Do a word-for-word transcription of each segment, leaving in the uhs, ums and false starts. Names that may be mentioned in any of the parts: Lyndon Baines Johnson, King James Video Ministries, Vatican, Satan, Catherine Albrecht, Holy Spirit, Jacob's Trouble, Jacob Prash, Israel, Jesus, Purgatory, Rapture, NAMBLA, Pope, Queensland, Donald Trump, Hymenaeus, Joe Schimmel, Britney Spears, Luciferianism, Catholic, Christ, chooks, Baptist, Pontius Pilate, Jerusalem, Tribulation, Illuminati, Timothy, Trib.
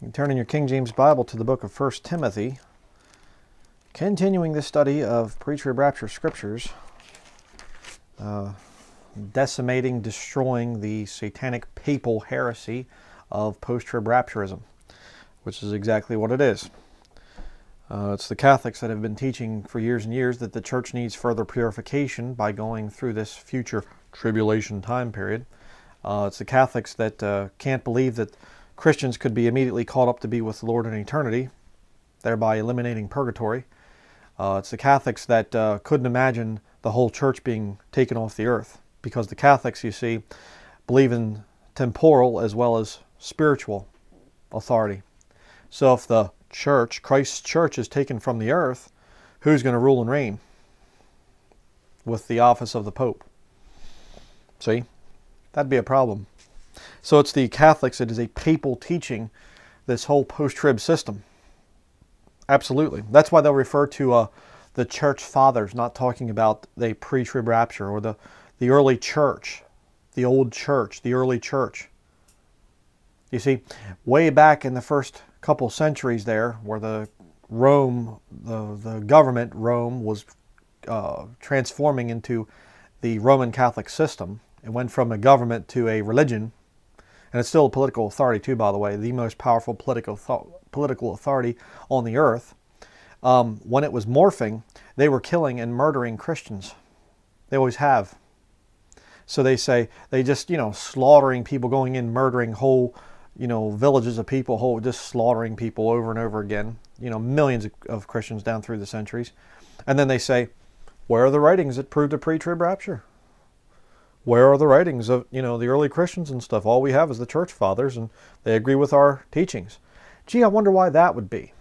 You can turn in your King James Bible to the book of First Timothy. Continuing the study of pre-trib rapture scriptures, uh, decimating, destroying the satanic papal heresy of post-trib rapturism, which is exactly what it is. Uh, it's the Catholics that have been teaching for years and years that the church needs further purification by going through this future tribulation time period. Uh, it's the Catholics that uh, can't believe that Christians could be immediately called up to be with the Lord in eternity, thereby eliminating purgatory. Uh, it's the Catholics that uh, couldn't imagine the whole church being taken off the earth, because the Catholics, you see, believe in temporal as well as spiritual authority. So if the church, Christ's church, is taken from the earth, who's going to rule and reign with the office of the Pope? See? That'd be a problem. So it's the Catholics, it is a papal teaching, this whole post-trib system. Absolutely. That's why they'll refer to uh, the church fathers, not talking about the pre-trib rapture, or the, the early church, the old church, the early church. You see, way back in the first couple centuries there, where the Rome, the, the government, Rome, was uh, transforming into the Roman Catholic system. It went from a government to a religion, and it's still a political authority too, by the way, the most powerful political thought. political authority on the earth. Um, when it was morphing, they were killing and murdering Christians. They always have. So they say, they just, you know, slaughtering people, going in, murdering whole, you know, villages of people, whole, just slaughtering people over and over again. You know, millions of, of Christians down through the centuries. And then they say, where are the writings that proved a pre-trib rapture? Where are the writings of, you know, the early Christians and stuff? All we have is the church fathers, and they agree with our teachings. Gee, I wonder why that would be.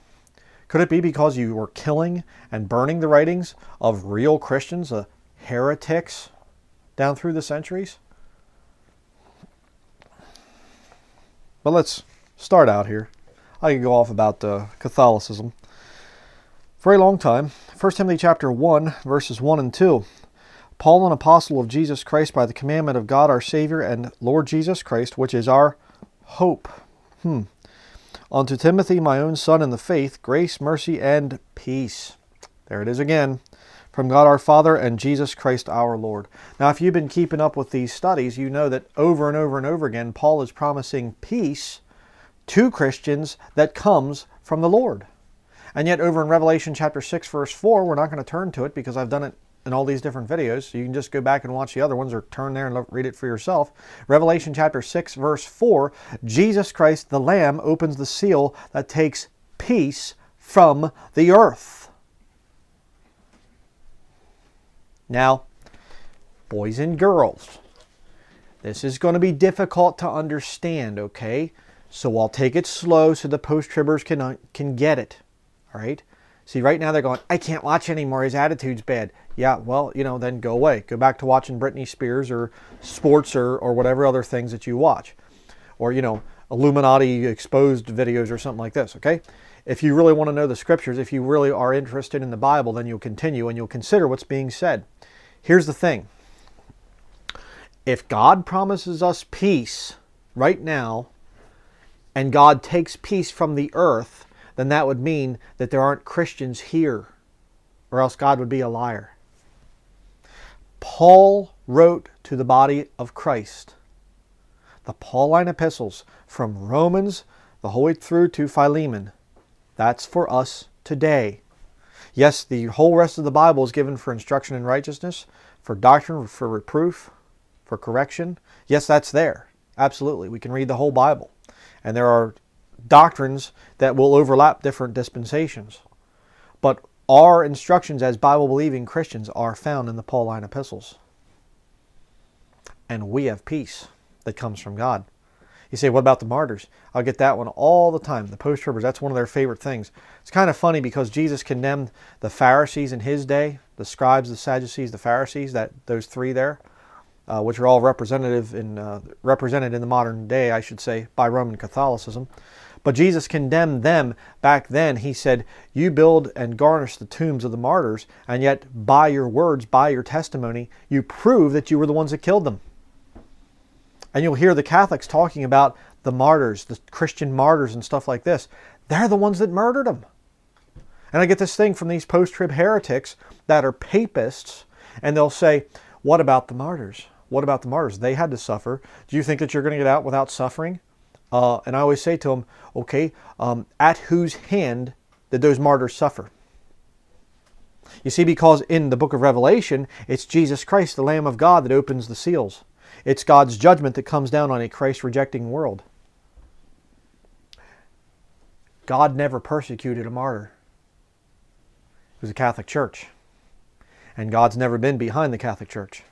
Could it be because you were killing and burning the writings of real Christians, uh, heretics, down through the centuries? But let's start out here. I can go off about uh, Catholicism for a long time. First Timothy chapter one, verses one and two. Paul, an apostle of Jesus Christ, by the commandment of God our Savior and Lord Jesus Christ, which is our hope. Hmm. Unto Timothy, my own son in the faith, grace, mercy, and peace. There it is again. From God our Father and Jesus Christ our Lord. Now, if you've been keeping up with these studies, you know that over and over and over again, Paul is promising peace to Christians that comes from the Lord. And yet over in Revelation chapter six, verse four, we're not going to turn to it because I've done it in all these different videos. So you can just go back and watch the other ones, or turn there and look, read it for yourself. Revelation chapter six, verse four, Jesus Christ, the Lamb, opens the seal that takes peace from the earth. Now, boys and girls, this is going to be difficult to understand, okay? So I'll take it slow so the post-tribbers can, can get it, all right? See, right now they're going, I can't watch anymore, his attitude's bad. Yeah, well, you know, then go away. Go back to watching Britney Spears or sports or, or whatever other things that you watch. Or, you know, Illuminati exposed videos or something like this, okay? If you really want to know the scriptures, if you really are interested in the Bible, then you'll continue and you'll consider what's being said. Here's the thing. If God promises us peace right now, and God takes peace from the earth, then that would mean that there aren't Christians here, or else God would be a liar. Paul wrote to the body of Christ. The Pauline epistles, from Romans the whole way through to Philemon. That's for us today. Yes, the whole rest of the Bible is given for instruction in righteousness, for doctrine, for reproof, for correction. Yes, that's there. Absolutely. We can read the whole Bible. And there are doctrines that will overlap different dispensations. But our instructions as Bible-believing Christians are found in the Pauline epistles. And we have peace that comes from God. You say, what about the martyrs? I'll get that one all the time. The post-tribbers, that's one of their favorite things. It's kind of funny because Jesus condemned the Pharisees in his day, the scribes, the Sadducees, the Pharisees, that those three there, uh, which are all representative in, uh, represented in the modern day, I should say, by Roman Catholicism. But Jesus condemned them back then. He said, you build and garnish the tombs of the martyrs, and yet by your words, by your testimony, you prove that you were the ones that killed them. And you'll hear the Catholics talking about the martyrs, the Christian martyrs and stuff like this, they're the ones that murdered them. And I get this thing from these post-trib heretics that are papists, and they'll say, what about the martyrs? What about the martyrs? They had to suffer. Do you think that you're going to get out without suffering? Uh, and I always say to them, okay, um, at whose hand did those martyrs suffer? You see, because in the book of Revelation, it's Jesus Christ, the Lamb of God, that opens the seals. It's God's judgment that comes down on a Christ-rejecting world. God never persecuted a martyr. It was a Catholic Church. And God's never been behind the Catholic Church.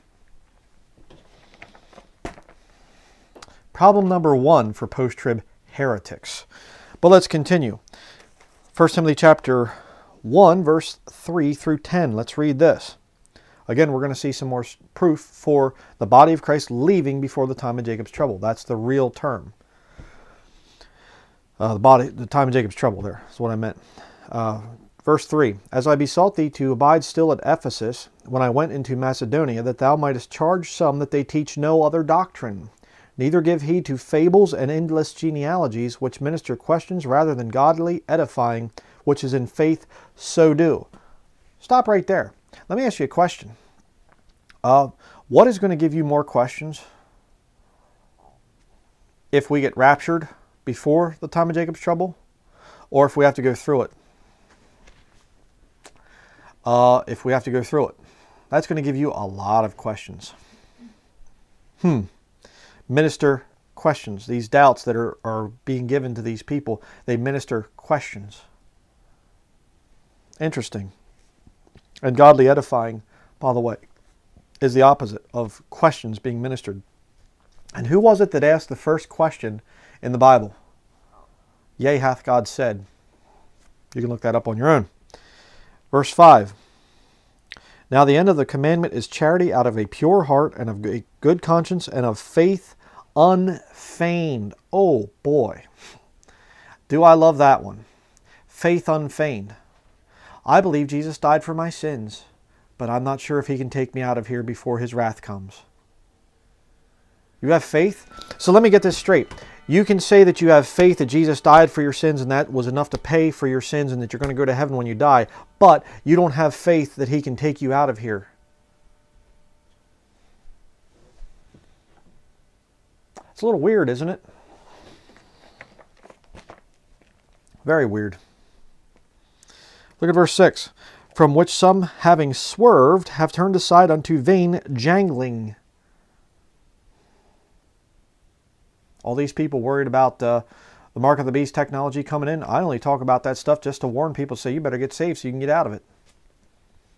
Problem number one for post-trib heretics. But let's continue. First Timothy chapter one, verse three through ten. Let's read this. Again, we're going to see some more proof for the body of Christ leaving before the time of Jacob's trouble. That's the real term. Uh, the body, the time of Jacob's trouble there. That's what I meant. Uh, verse three, as I besought thee to abide still at Ephesus, when I went into Macedonia, that thou mightest charge some that they teach no other doctrine, neither give heed to fables and endless genealogies, which minister questions rather than godly edifying, which is in faith, so do. Stop right there. Let me ask you a question. Uh, what is going to give you more questions if we get raptured before the time of Jacob's trouble, or if we have to go through it? Uh, if we have to go through it. That's going to give you a lot of questions. Hmm. Minister questions. These doubts that are, are being given to these people, they minister questions. Interesting. And godly edifying, by the way, is the opposite of questions being ministered. And who was it that asked the first question in the Bible? Yea, hath God said. You can look that up on your own. Verse five. Now the end of the commandment is charity out of a pure heart and of a good conscience and of faith unfeigned. Oh boy. Do I love that one. Faith unfeigned. I believe Jesus died for my sins, but I'm not sure if he can take me out of here before his wrath comes. You have faith? So let me get this straight. You can say that you have faith that Jesus died for your sins and that was enough to pay for your sins and that you're going to go to heaven when you die, but you don't have faith that he can take you out of here. It's a little weird, isn't it? Very weird. Look at verse six. From which some, having swerved, have turned aside unto vain jangling. All these people worried about uh, the mark of the beast technology coming in. I only talk about that stuff just to warn people, say you better get saved so you can get out of it.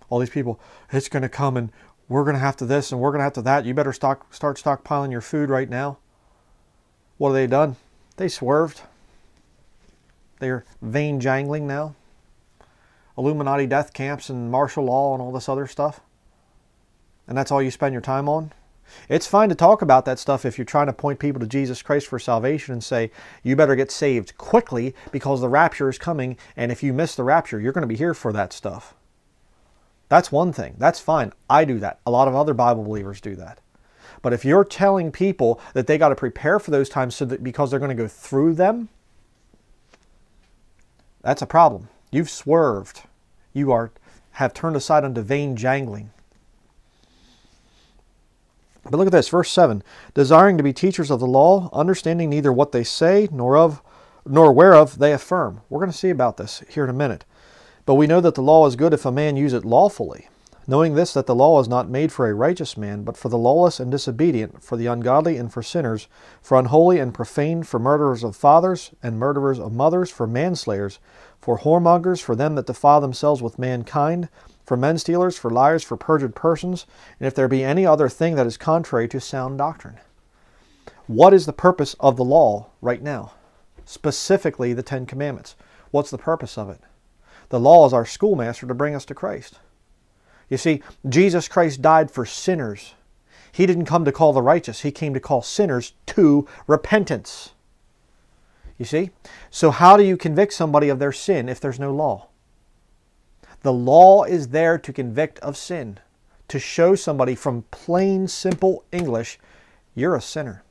All these people, it's going to come and we're going to have to this and we're going to have to that. You better stock, start stockpiling your food right now. What have they done? They swerved. They're vain jangling now. Illuminati death camps and martial law and all this other stuff. And that's all you spend your time on. It's fine to talk about that stuff if you're trying to point people to Jesus Christ for salvation and say, you better get saved quickly because the rapture is coming. And if you miss the rapture, you're going to be here for that stuff. That's one thing. That's fine. I do that. A lot of other Bible believers do that. But if you're telling people that they got to prepare for those times so that because they're going to go through them, that's a problem. You've swerved. You are have turned aside unto vain jangling. But look at this, verse seven. Desiring to be teachers of the law, understanding neither what they say, nor of, nor whereof they affirm. We're going to see about this here in a minute. But we know that the law is good if a man use it lawfully, knowing this, that the law is not made for a righteous man, but for the lawless and disobedient, for the ungodly and for sinners, for unholy and profane, for murderers of fathers and murderers of mothers, for manslayers, for whoremongers, for them that defile themselves with mankind, for men stealers, for liars, for perjured persons, and if there be any other thing that is contrary to sound doctrine. What is the purpose of the law right now? Specifically the Ten Commandments. What's the purpose of it? The law is our schoolmaster to bring us to Christ. You see, Jesus Christ died for sinners. He didn't come to call the righteous. He came to call sinners to repentance. You see? So how do you convict somebody of their sin if there's no law? The law is there to convict of sin, to show somebody from plain, simple English, you're a sinner.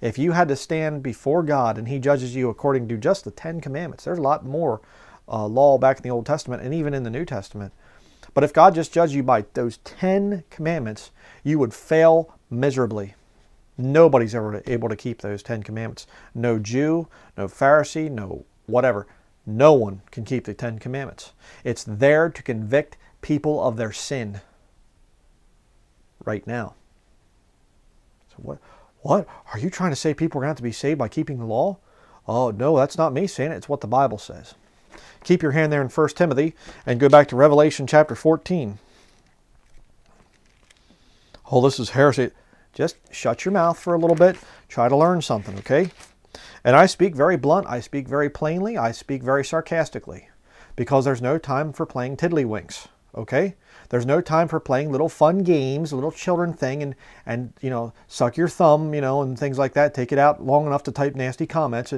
If you had to stand before God and He judges you according to just the Ten Commandments, there's a lot more uh, law back in the Old Testament and even in the New Testament. But if God just judged you by those Ten Commandments, you would fail miserably. Nobody's ever able to keep those Ten Commandments. No Jew, no Pharisee, no whatever. No one can keep the Ten Commandments. It's there to convict people of their sin right now. So what, what? Are you trying to say people are going to have to be saved by keeping the law? Oh, no, that's not me saying it. It's what the Bible says. Keep your hand there in First Timothy and go back to Revelation chapter fourteen. Oh, this is heresy. Just shut your mouth for a little bit. Try to learn something, okay? And I speak very blunt. I speak very plainly. I speak very sarcastically. Because there's no time for playing tiddlywinks, okay? There's no time for playing little fun games, little children thing, and, and you know, suck your thumb, you know, and things like that. Take it out long enough to type nasty comments.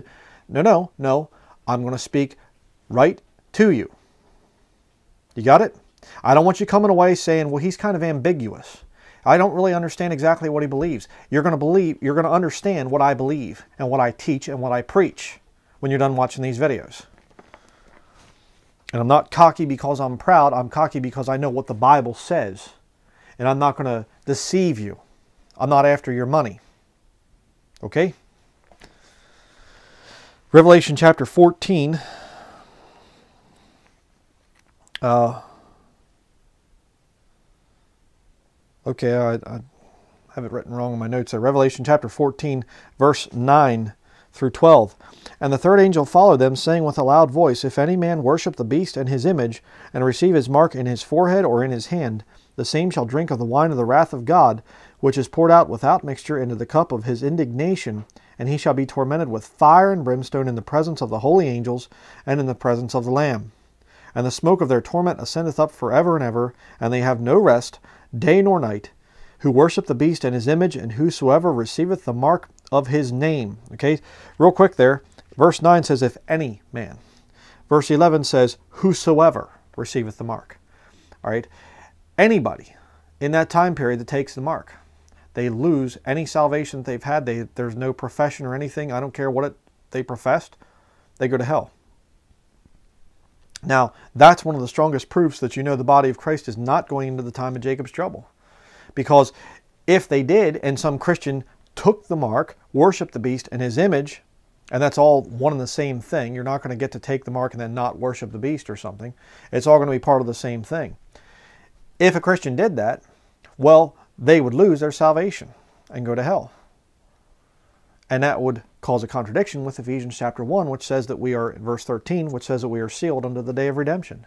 No, no, no. I'm going to speak right to you. You got it? I don't want you coming away saying, well, he's kind of ambiguous. I don't really understand exactly what he believes. You're going to believe, you're going to understand what I believe and what I teach and what I preach when you're done watching these videos. And I'm not cocky because I'm proud. I'm cocky because I know what the Bible says. And I'm not going to deceive you. I'm not after your money. Okay? Revelation chapter fourteen. Uh, okay, I, I have it written wrong in my notes there. Revelation chapter fourteen, verse nine through twelve. And the third angel followed them, saying with a loud voice, if any man worship the beast and his image, and receive his mark in his forehead or in his hand, the same shall drink of the wine of the wrath of God, which is poured out without mixture into the cup of his indignation, and he shall be tormented with fire and brimstone in the presence of the holy angels, and in the presence of the Lamb. And the smoke of their torment ascendeth up forever and ever, and they have no rest, day nor night, who worship the beast and his image, and whosoever receiveth the mark of his name. Okay, real quick there. Verse nine says, if any man. Verse eleven says, whosoever receiveth the mark. All right, anybody in that time period that takes the mark, they lose any salvation that they've had. They, there's no profession or anything. I don't care what it, they professed. They go to hell. Now, that's one of the strongest proofs that you know the body of Christ is not going into the time of Jacob's trouble. Because if they did, and some Christian took the mark, worshiped the beast and his image, and that's all one and the same thing. You're not going to get to take the mark and then not worship the beast or something. It's all going to be part of the same thing. If a Christian did that, well, they would lose their salvation and go to hell. And that would cause a contradiction with Ephesians chapter one, which says that we are, verse thirteen, which says that we are sealed unto the day of redemption.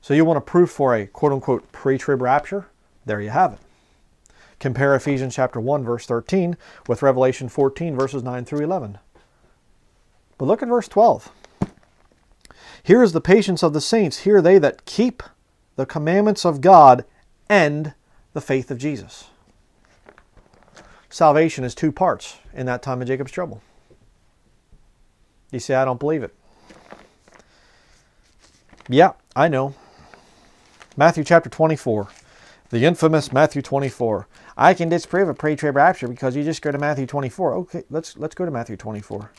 So you want a proof for a quote-unquote pre-trib rapture? There you have it. Compare Ephesians chapter one, verse thirteen, with Revelation fourteen, verses nine through eleven. But look at verse twelve. Here is the patience of the saints. Here are they that keep the commandments of God and the faith of Jesus. Salvation is two parts in that time of Jacob's trouble. You say, I don't believe it. Yeah, I know. Matthew chapter twenty-four. The infamous Matthew twenty-four. I can disprove a pre-trib rapture because you just go to Matthew twenty-four. Okay, let's, let's go to Matthew twenty-four.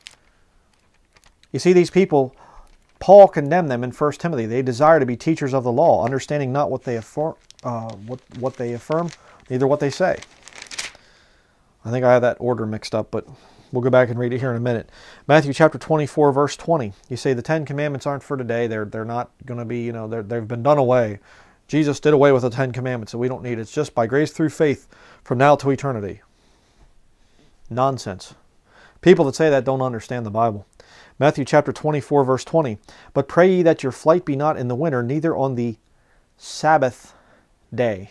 You see, these people, Paul condemned them in First Timothy. They desire to be teachers of the law, understanding not what they affirm, uh, what, what they affirm, neither what they say. I think I have that order mixed up, but we'll go back and read it here in a minute. Matthew chapter twenty-four, verse twenty. You say the Ten Commandments aren't for today. They're, they're not going to be, you know, they've been done away. Jesus did away with the Ten Commandments that we don't need. It's just by grace through faith from now to eternity. Nonsense. People that say that don't understand the Bible. Matthew chapter twenty-four, verse twenty. But pray ye that your flight be not in the winter, neither on the Sabbath day.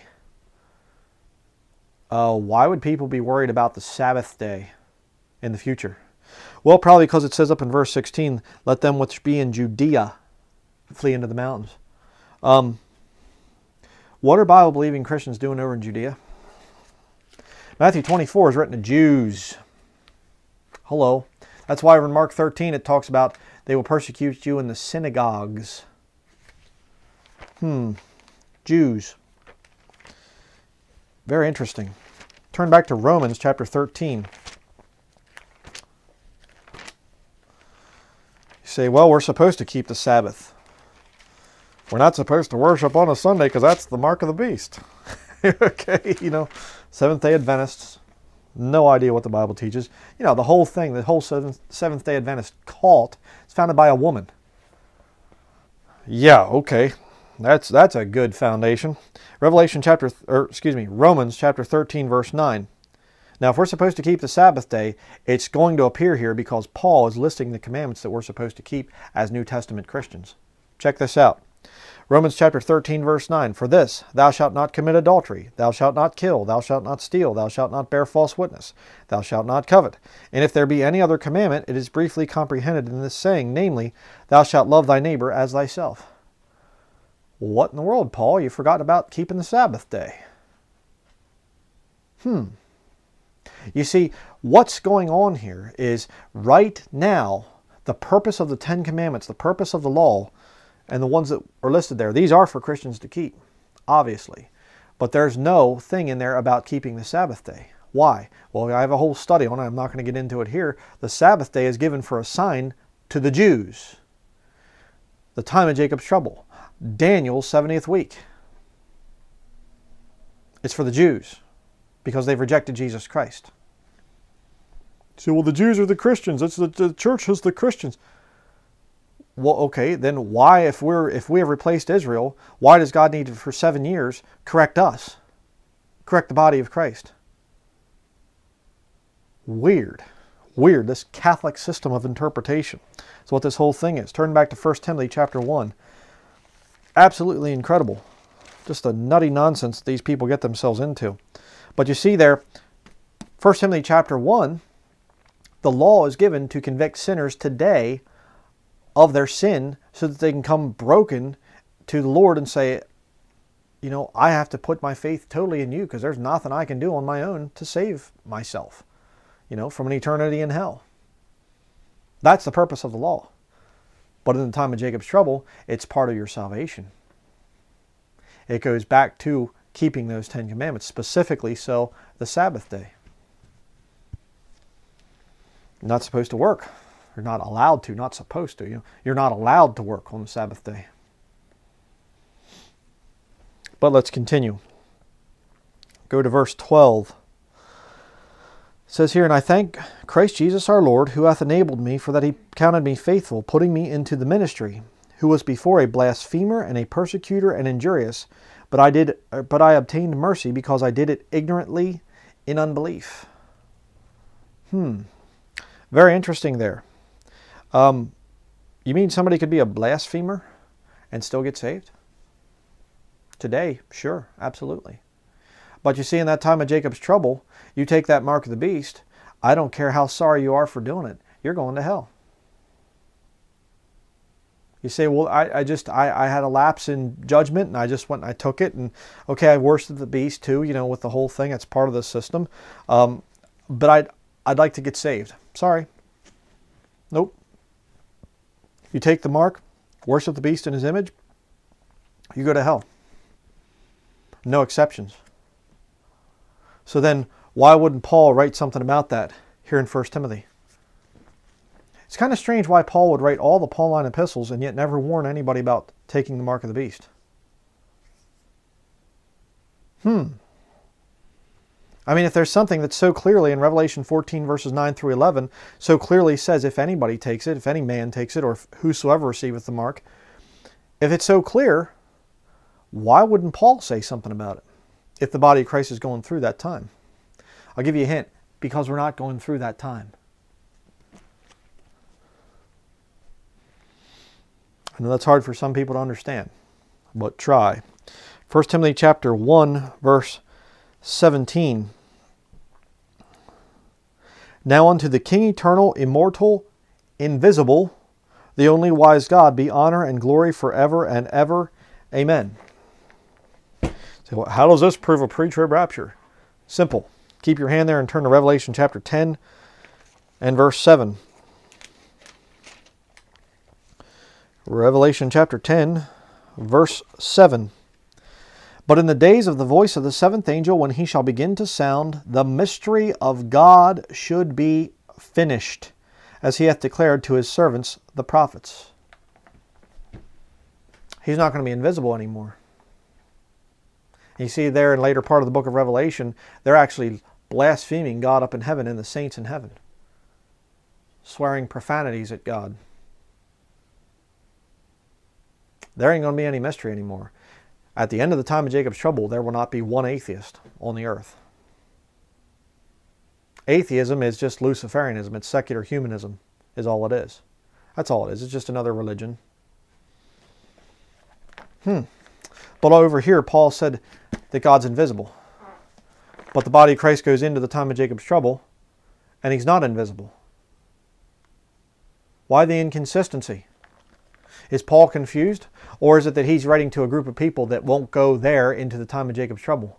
Uh, why would people be worried about the Sabbath day in the future? Well, probably because it says up in verse sixteen, let them which be in Judea flee into the mountains. Um... What are Bible-believing Christians doing over in Judea? Matthew twenty-four is written to Jews. Hello. That's why in Mark thirteen it talks about they will persecute you in the synagogues. Hmm. Jews. Very interesting. Turn back to Romans chapter thirteen. say, well, we're supposed to keep the Sabbath. We're not supposed to worship on a Sunday because that's the mark of the beast. Okay, you know, Seventh-day Adventists, no idea what the Bible teaches. You know, the whole thing, the whole Seventh-day Adventist cult is founded by a woman. Yeah, okay, that's that's a good foundation. Revelation chapter, or excuse me, Romans chapter thirteen, verse nine. Now, if we're supposed to keep the Sabbath day, it's going to appear here because Paul is listing the commandments that we're supposed to keep as New Testament Christians. Check this out. Romans chapter thirteen, verse nine, for this, thou shalt not commit adultery, thou shalt not kill, thou shalt not steal, thou shalt not bear false witness, thou shalt not covet. And if there be any other commandment, it is briefly comprehended in this saying, namely, thou shalt love thy neighbor as thyself. What in the world, Paul? You forgot about keeping the Sabbath day. Hmm. You see, what's going on here is right now, the purpose of the Ten Commandments, the purpose of the law, and the ones that are listed there, these are for Christians to keep, obviously. But there's no thing in there about keeping the Sabbath day. Why? Well, I have a whole study on it. I'm not going to get into it here. The Sabbath day is given for a sign to the Jews. The time of Jacob's trouble. Daniel's seventieth week. It's for the Jews because they've rejected Jesus Christ. So, well, the Jews are the Christians. It's the, the church is the Christians. Well, okay, then why, if we're if we have replaced Israel, why does God need to, for seven years, correct us? Correct the body of Christ? Weird. Weird, this Catholic system of interpretation. That's what this whole thing is. Turn back to First Timothy chapter one. Absolutely incredible. Just the nutty nonsense these people get themselves into. But you see there, First Timothy chapter one, the law is given to convict sinners today of their sin so that they can come broken to the Lord and say, you know, I have to put my faith totally in you because there's nothing I can do on my own to save myself, you know, from an eternity in hell. That's the purpose of the law. But in the time of Jacob's trouble, it's part of your salvation. It goes back to keeping those Ten Commandments, specifically so the Sabbath day. You're not supposed to work. You're not allowed to, not supposed to. You know, you're not allowed to work on the Sabbath day. But let's continue. Go to verse twelve. It says here, and I thank Christ Jesus our Lord, who hath enabled me, for that he counted me faithful, putting me into the ministry, who was before a blasphemer and a persecutor and injurious, but I did, but I obtained mercy because I did it ignorantly in unbelief. Hmm. Very interesting there. Um, you mean somebody could be a blasphemer and still get saved? Today, sure, absolutely. But you see, in that time of Jacob's trouble, you take that mark of the beast, I don't care how sorry you are for doing it, you're going to hell. You say, well, I, I just, I, I had a lapse in judgment and I just went and I took it and, okay, I worshipped the beast too, you know, with the whole thing, it's part of the system. Um, but I'd, I'd like to get saved. Sorry. Nope. You take the mark, worship the beast in his image, you go to hell. No exceptions. So then, why wouldn't Paul write something about that here in First Timothy? It's kind of strange why Paul would write all the Pauline epistles and yet never warn anybody about taking the mark of the beast. Hmm. I mean, if there's something that's so clearly in Revelation fourteen, verses nine through eleven, so clearly says if anybody takes it, if any man takes it, or if whosoever receiveth the mark, if it's so clear, why wouldn't Paul say something about it if the body of Christ is going through that time? I'll give you a hint, because we're not going through that time. I know that's hard for some people to understand, but try. First Timothy chapter one, verse seventeen. Now unto the King eternal, immortal, invisible, the only wise God, be honor and glory forever and ever. Amen. So how does this prove a pre-trib rapture? Simple. Keep your hand there and turn to Revelation chapter ten and verse seven. Revelation chapter ten, verse seven. But in the days of the voice of the seventh angel, when he shall begin to sound, the mystery of God should be finished, as he hath declared to his servants, the prophets. He's not going to be invisible anymore. You see there in later part of the book of Revelation, they're actually blaspheming God up in heaven and the saints in heaven, swearing profanities at God. There ain't going to be any mystery anymore. At the end of the time of Jacob's trouble, there will not be one atheist on the earth. Atheism is just Luciferianism. It's secular humanism is all it is. That's all it is. It's just another religion. Hmm. But over here, Paul said that God's invisible. But the body of Christ goes into the time of Jacob's trouble, and he's not invisible. Why the inconsistency? Is Paul confused? Or is it that he's writing to a group of people that won't go there into the time of Jacob's trouble?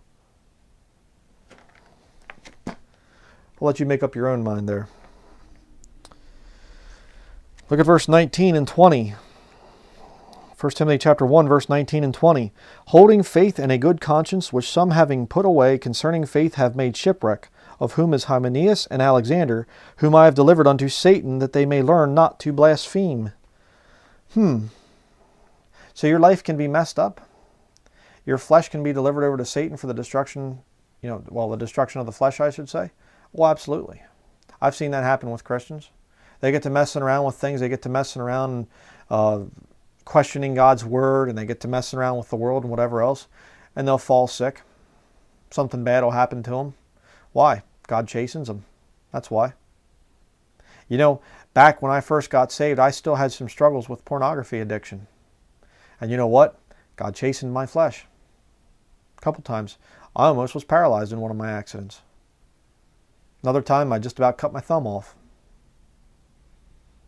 I'll let you make up your own mind there. Look at verse nineteen and twenty. First Timothy chapter one, verse nineteen and twenty. Holding faith and a good conscience, which some having put away concerning faith have made shipwreck, of whom is Hymenaeus and Alexander, whom I have delivered unto Satan, that they may learn not to blaspheme. Hmm. So your life can be messed up. Your flesh can be delivered over to Satan for the destruction, you know, well, the destruction of the flesh, I should say. Well, absolutely. I've seen that happen with Christians. They get to messing around with things. They get to messing around and uh, questioning God's word, and they get to messing around with the world and whatever else, and they'll fall sick. Something bad will happen to them. Why? God chastens them. That's why. You know, back when I first got saved, I still had some struggles with pornography addiction. And you know what? God chastened my flesh. A couple times. I almost was paralyzed in one of my accidents. Another time, I just about cut my thumb off.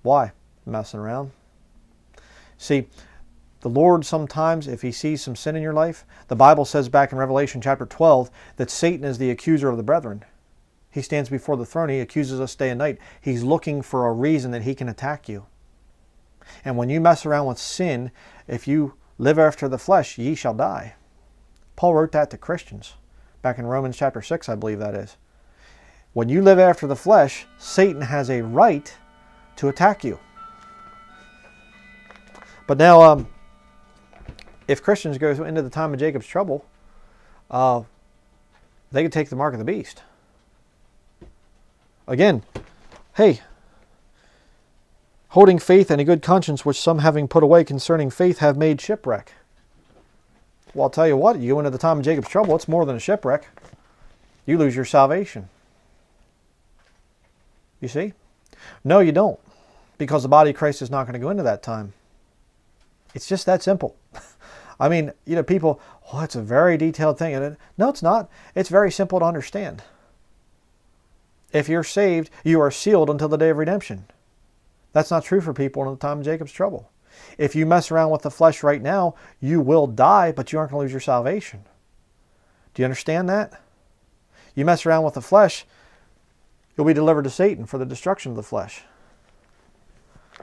Why? Messing around. See, the Lord sometimes, if He sees some sin in your life, the Bible says back in Revelation chapter twelve that Satan is the accuser of the brethren. He stands before the throne. He accuses us day and night. He's looking for a reason that he can attack you. And when you mess around with sin, if you live after the flesh, ye shall die. Paul wrote that to Christians back in Romans chapter six, I believe that is. When you live after the flesh, Satan has a right to attack you. But now, um, if Christians go into the time of Jacob's trouble, uh, they could take the mark of the beast. Again, hey, holding faith and a good conscience, which some having put away concerning faith have made shipwreck. Well, I'll tell you what, you go into the time of Jacob's trouble, it's more than a shipwreck. You lose your salvation. You see? No, you don't. Because the body of Christ is not going to go into that time. It's just that simple. I mean, you know, people, oh, it's a very detailed thing. And it, no, it's not. It's very simple to understand. If you're saved, you are sealed until the day of redemption. That's not true for people in the time of Jacob's trouble. If you mess around with the flesh right now, you will die, but you aren't going to lose your salvation. Do you understand that? You mess around with the flesh, you'll be delivered to Satan for the destruction of the flesh.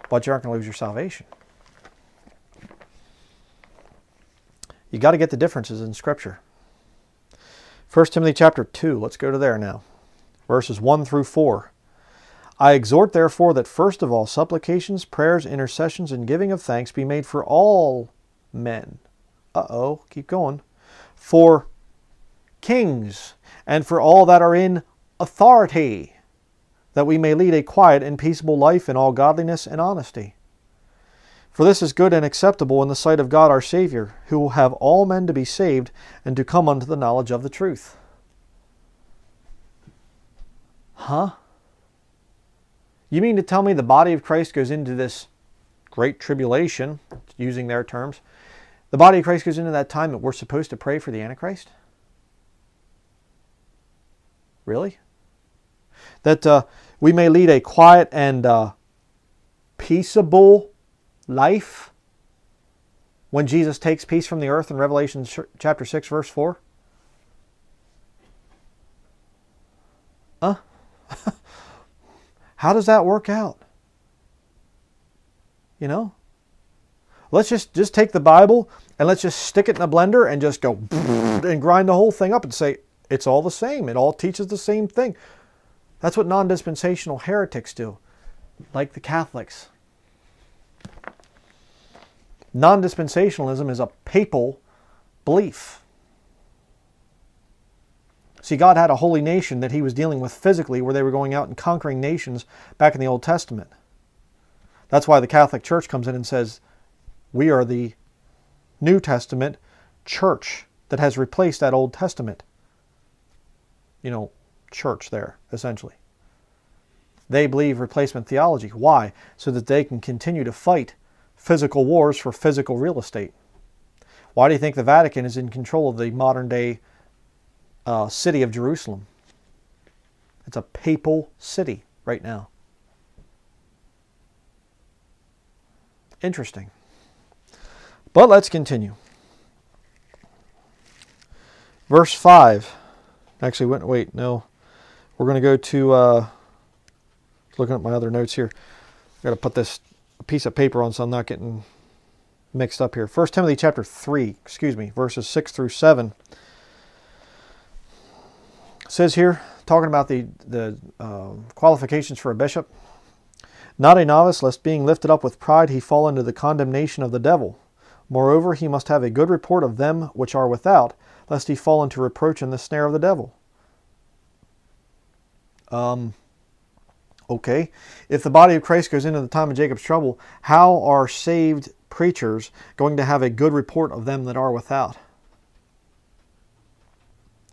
But you aren't going to lose your salvation. You've got to get the differences in Scripture. First Timothy chapter two. Let's go to there now. Verses one through four. I exhort therefore that first of all supplications, prayers, intercessions, and giving of thanks be made for all men. Uh-oh. Keep going. For kings and for all that are in authority, that we may lead a quiet and peaceable life in all godliness and honesty. For this is good and acceptable in the sight of God our Savior, who will have all men to be saved and to come unto the knowledge of the truth. Huh? You mean to tell me the body of Christ goes into this great tribulation, using their terms, the body of Christ goes into that time that we're supposed to pray for the Antichrist? Really? That uh, we may lead a quiet and uh, peaceable life when Jesus takes peace from the earth in Revelation chapter six, verse four? Huh? How does that work out? You know? Let's just, just take the Bible and let's just stick it in a blender and just go and grind the whole thing up and say, it's all the same. It all teaches the same thing. That's what non-dispensational heretics do. like the Catholics. Non-dispensationalism is a papal belief. See, God had a holy nation that he was dealing with physically, where they were going out and conquering nations back in the Old Testament. That's why the Catholic Church comes in and says, we are the New Testament church that has replaced that Old Testament, you know, church there, essentially. They believe replacement theology. Why? So that they can continue to fight physical wars for physical real estate. Why do you think the Vatican is in control of the modern-day Uh, city of Jerusalem? It's a papal city right now. Interesting. But let's continue. Verse five. Actually, wait, wait no. We're going to go to, uh, looking at my other notes here. I've got to put this piece of paper on so I'm not getting mixed up here. First Timothy chapter three, excuse me, verses six through seven. It says here, talking about the, the uh, qualifications for a bishop, not a novice, lest being lifted up with pride he fall into the condemnation of the devil. Moreover, he must have a good report of them which are without, lest he fall into reproach and the snare of the devil. Um, okay, if the body of Christ goes into the time of Jacob's trouble, how are saved preachers going to have a good report of them that are without?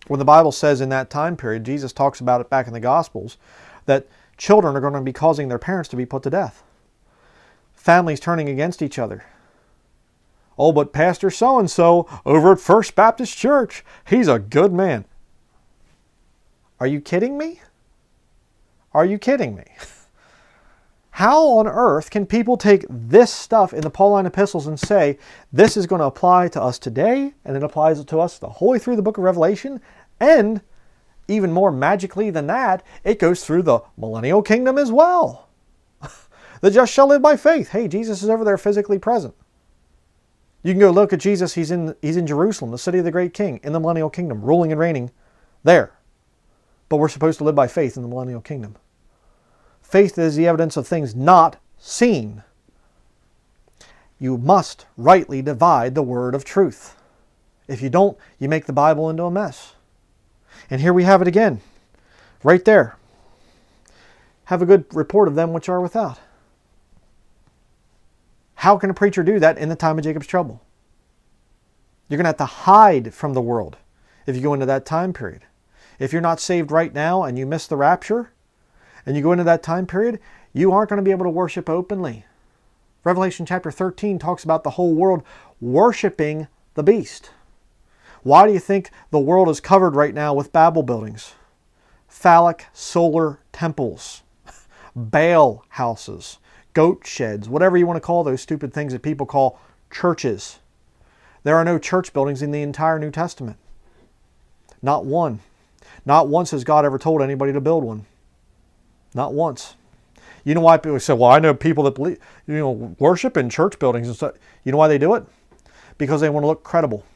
When the Bible says in that time period, Jesus talks about it back in the Gospels, that children are going to be causing their parents to be put to death. Families turning against each other. Oh, but Pastor so-and-so over at First Baptist Church, he's a good man. Are you kidding me? Are you kidding me? How on earth can people take this stuff in the Pauline epistles and say, this is going to apply to us today, and it applies to us the whole way through the book of Revelation, and even more magically than that, it goes through the millennial kingdom as well. The just shall live by faith. Hey, Jesus is over there physically present. You can go look at Jesus. He's in, he's in Jerusalem, the city of the great king, in the millennial kingdom, ruling and reigning there. But we're supposed to live by faith in the millennial kingdom. Faith is the evidence of things not seen. You must rightly divide the word of truth. If you don't, you make the Bible into a mess. And here we have it again, right there. Have a good report of them which are without. How can a preacher do that in the time of Jacob's trouble? You're going to have to hide from the world if you go into that time period. If you're not saved right now and you miss the rapture, and you go into that time period, you aren't going to be able to worship openly. Revelation chapter thirteen talks about the whole world worshiping the beast. Why do you think the world is covered right now with Babel buildings? Phallic solar temples, Baal houses, goat sheds, whatever you want to call those stupid things that people call churches. There are no church buildings in the entire New Testament. Not one. Not once has God ever told anybody to build one. Not once. You know why people say, well, I know people that believe, you know, worship in church buildings and stuff. You know why they do it? Because they want to look credible.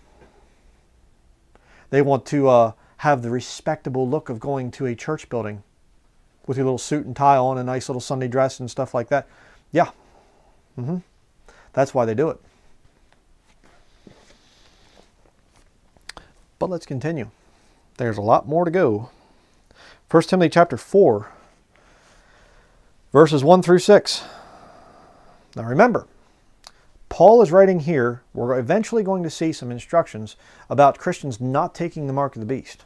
They want to uh, have the respectable look of going to a church building with your little suit and tie on, a nice little Sunday dress and stuff like that. Yeah. Mm-hmm. That's why they do it. But let's continue. There's a lot more to go. First Timothy chapter four. Verses one through six. Now remember, Paul is writing here, we're eventually going to see some instructions about Christians not taking the mark of the beast.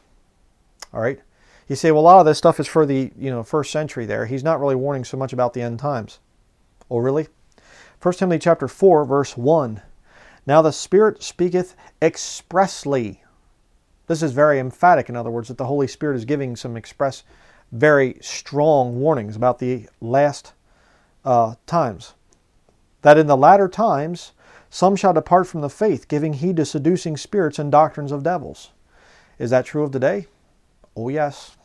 All right? You say, well, a lot of this stuff is for the, you know, first century there. He's not really warning so much about the end times. Oh, really? First Timothy chapter four, verse one. Now the Spirit speaketh expressly. This is very emphatic, in other words, that the Holy Spirit is giving some express very strong warnings about the last uh, times. That in the latter times, some shall depart from the faith, giving heed to seducing spirits and doctrines of devils. Is that true of today? Oh, yes.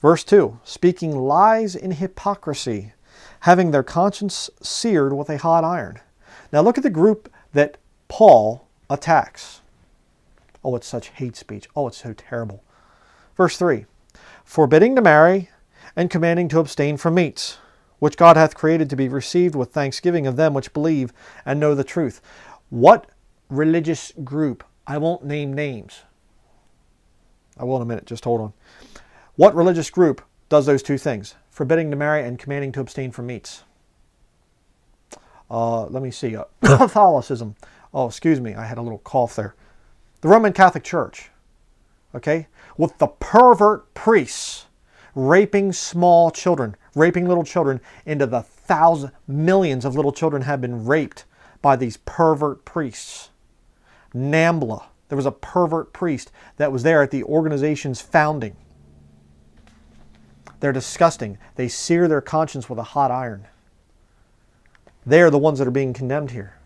Verse two, speaking lies in hypocrisy, having their conscience seared with a hot iron. Now look at the group that Paul attacks. Oh, it's such hate speech. Oh, it's so terrible. Verse three, forbidding to marry, and commanding to abstain from meats, which God hath created to be received with thanksgiving of them which believe and know the truth. What religious group? I won't name names. I will in a minute, just hold on. What religious group does those two things? Forbidding to marry and commanding to abstain from meats. Uh, let me see. Uh, Catholicism. Oh, excuse me. I had a little cough there. The Roman Catholic Church. Okay? With the pervert priests raping small children, raping little children into the thousands, millions of little children have been raped by these pervert priests. NAMBLA. There was a pervert priest that was there at the organization's founding. They're disgusting. They sear their conscience with a hot iron. They're the ones that are being condemned here.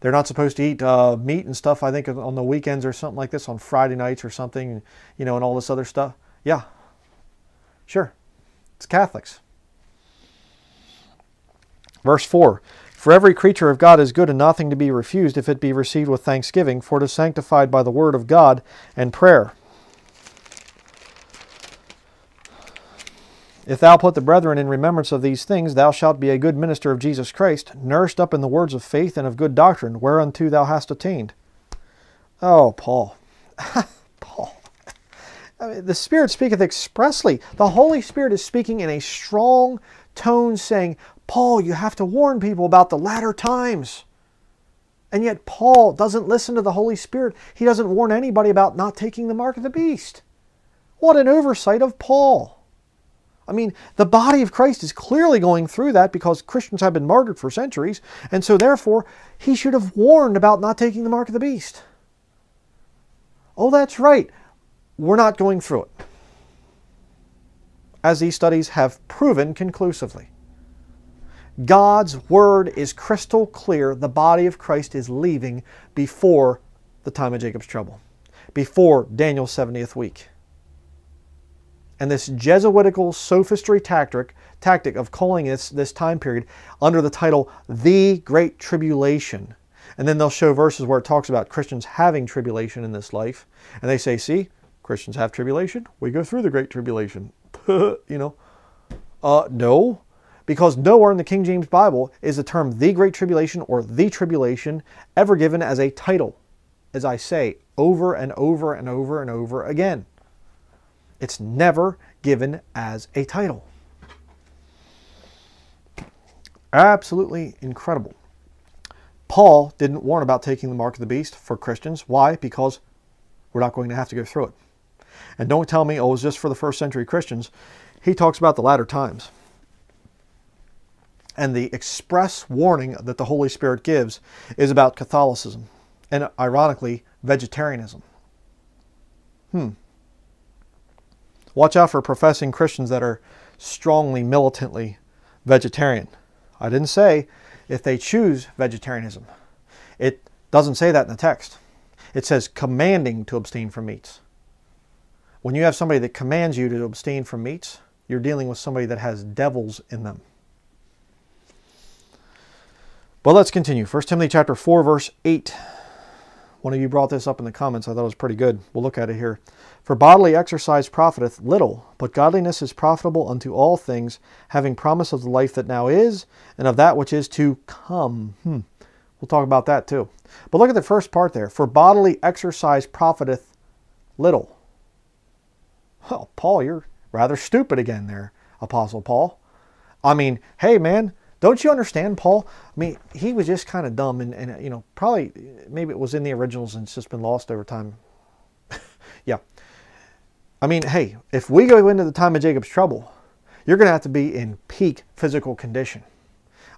They're not supposed to eat uh, meat and stuff, I think, on the weekends or something like this, on Friday nights or something, you know, and all this other stuff. Yeah, sure. It's Catholics. Verse four. For every creature of God is good and nothing to be refused if it be received with thanksgiving, for it is sanctified by the word of God and prayer. If thou put the brethren in remembrance of these things, thou shalt be a good minister of Jesus Christ, nourished up in the words of faith and of good doctrine, whereunto thou hast attained. Oh, Paul. Paul. I mean, the Spirit speaketh expressly. The Holy Spirit is speaking in a strong tone, saying, Paul, you have to warn people about the latter times. And yet Paul doesn't listen to the Holy Spirit. He doesn't warn anybody about not taking the mark of the beast. What an oversight of Paul. I mean, the body of Christ is clearly going through that because Christians have been martyred for centuries. And so therefore, he should have warned about not taking the mark of the beast. Oh, that's right. We're not going through it. As these studies have proven conclusively. God's word is crystal clear. The body of Christ is leaving before the time of Jacob's trouble, before Daniel's seventieth week. And this Jesuitical sophistry tactic, tactic of calling this, this time period under the title, The Great Tribulation. And then they'll show verses where it talks about Christians having tribulation in this life. And they say, see, Christians have tribulation. We go through the Great Tribulation. you know, uh, no. Because nowhere in the King James Bible is the term the Great Tribulation or the Tribulation ever given as a title, as I say, over and over and over and over again. It's never given as a title. Absolutely incredible. Paul didn't warn about taking the mark of the beast for Christians. Why? Because we're not going to have to go through it. And don't tell me, oh, it was just for the first century Christians. He talks about the latter times. And the express warning that the Holy Spirit gives is about Catholicism and, ironically, vegetarianism. Hmm. Watch out for professing Christians that are strongly, militantly vegetarian. I didn't say if they choose vegetarianism. It doesn't say that in the text. It says commanding to abstain from meats. When you have somebody that commands you to abstain from meats, you're dealing with somebody that has devils in them. But let's continue. First Timothy chapter four, verse eight. One of you brought this up in the comments. I thought it was pretty good. We'll look at it here. For bodily exercise profiteth little, but godliness is profitable unto all things, having promise of the life that now is, and of that which is to come. Hmm. We'll talk about that too. But look at the first part there. For bodily exercise profiteth little. Well, Paul, you're rather stupid again there, Apostle Paul. I mean, hey, man. Don't you understand, Paul? I mean, he was just kind of dumb and, and, you know, probably, maybe it was in the originals and it's just been lost over time. Yeah. I mean, hey, if we go into the time of Jacob's trouble, you're going to have to be in peak physical condition.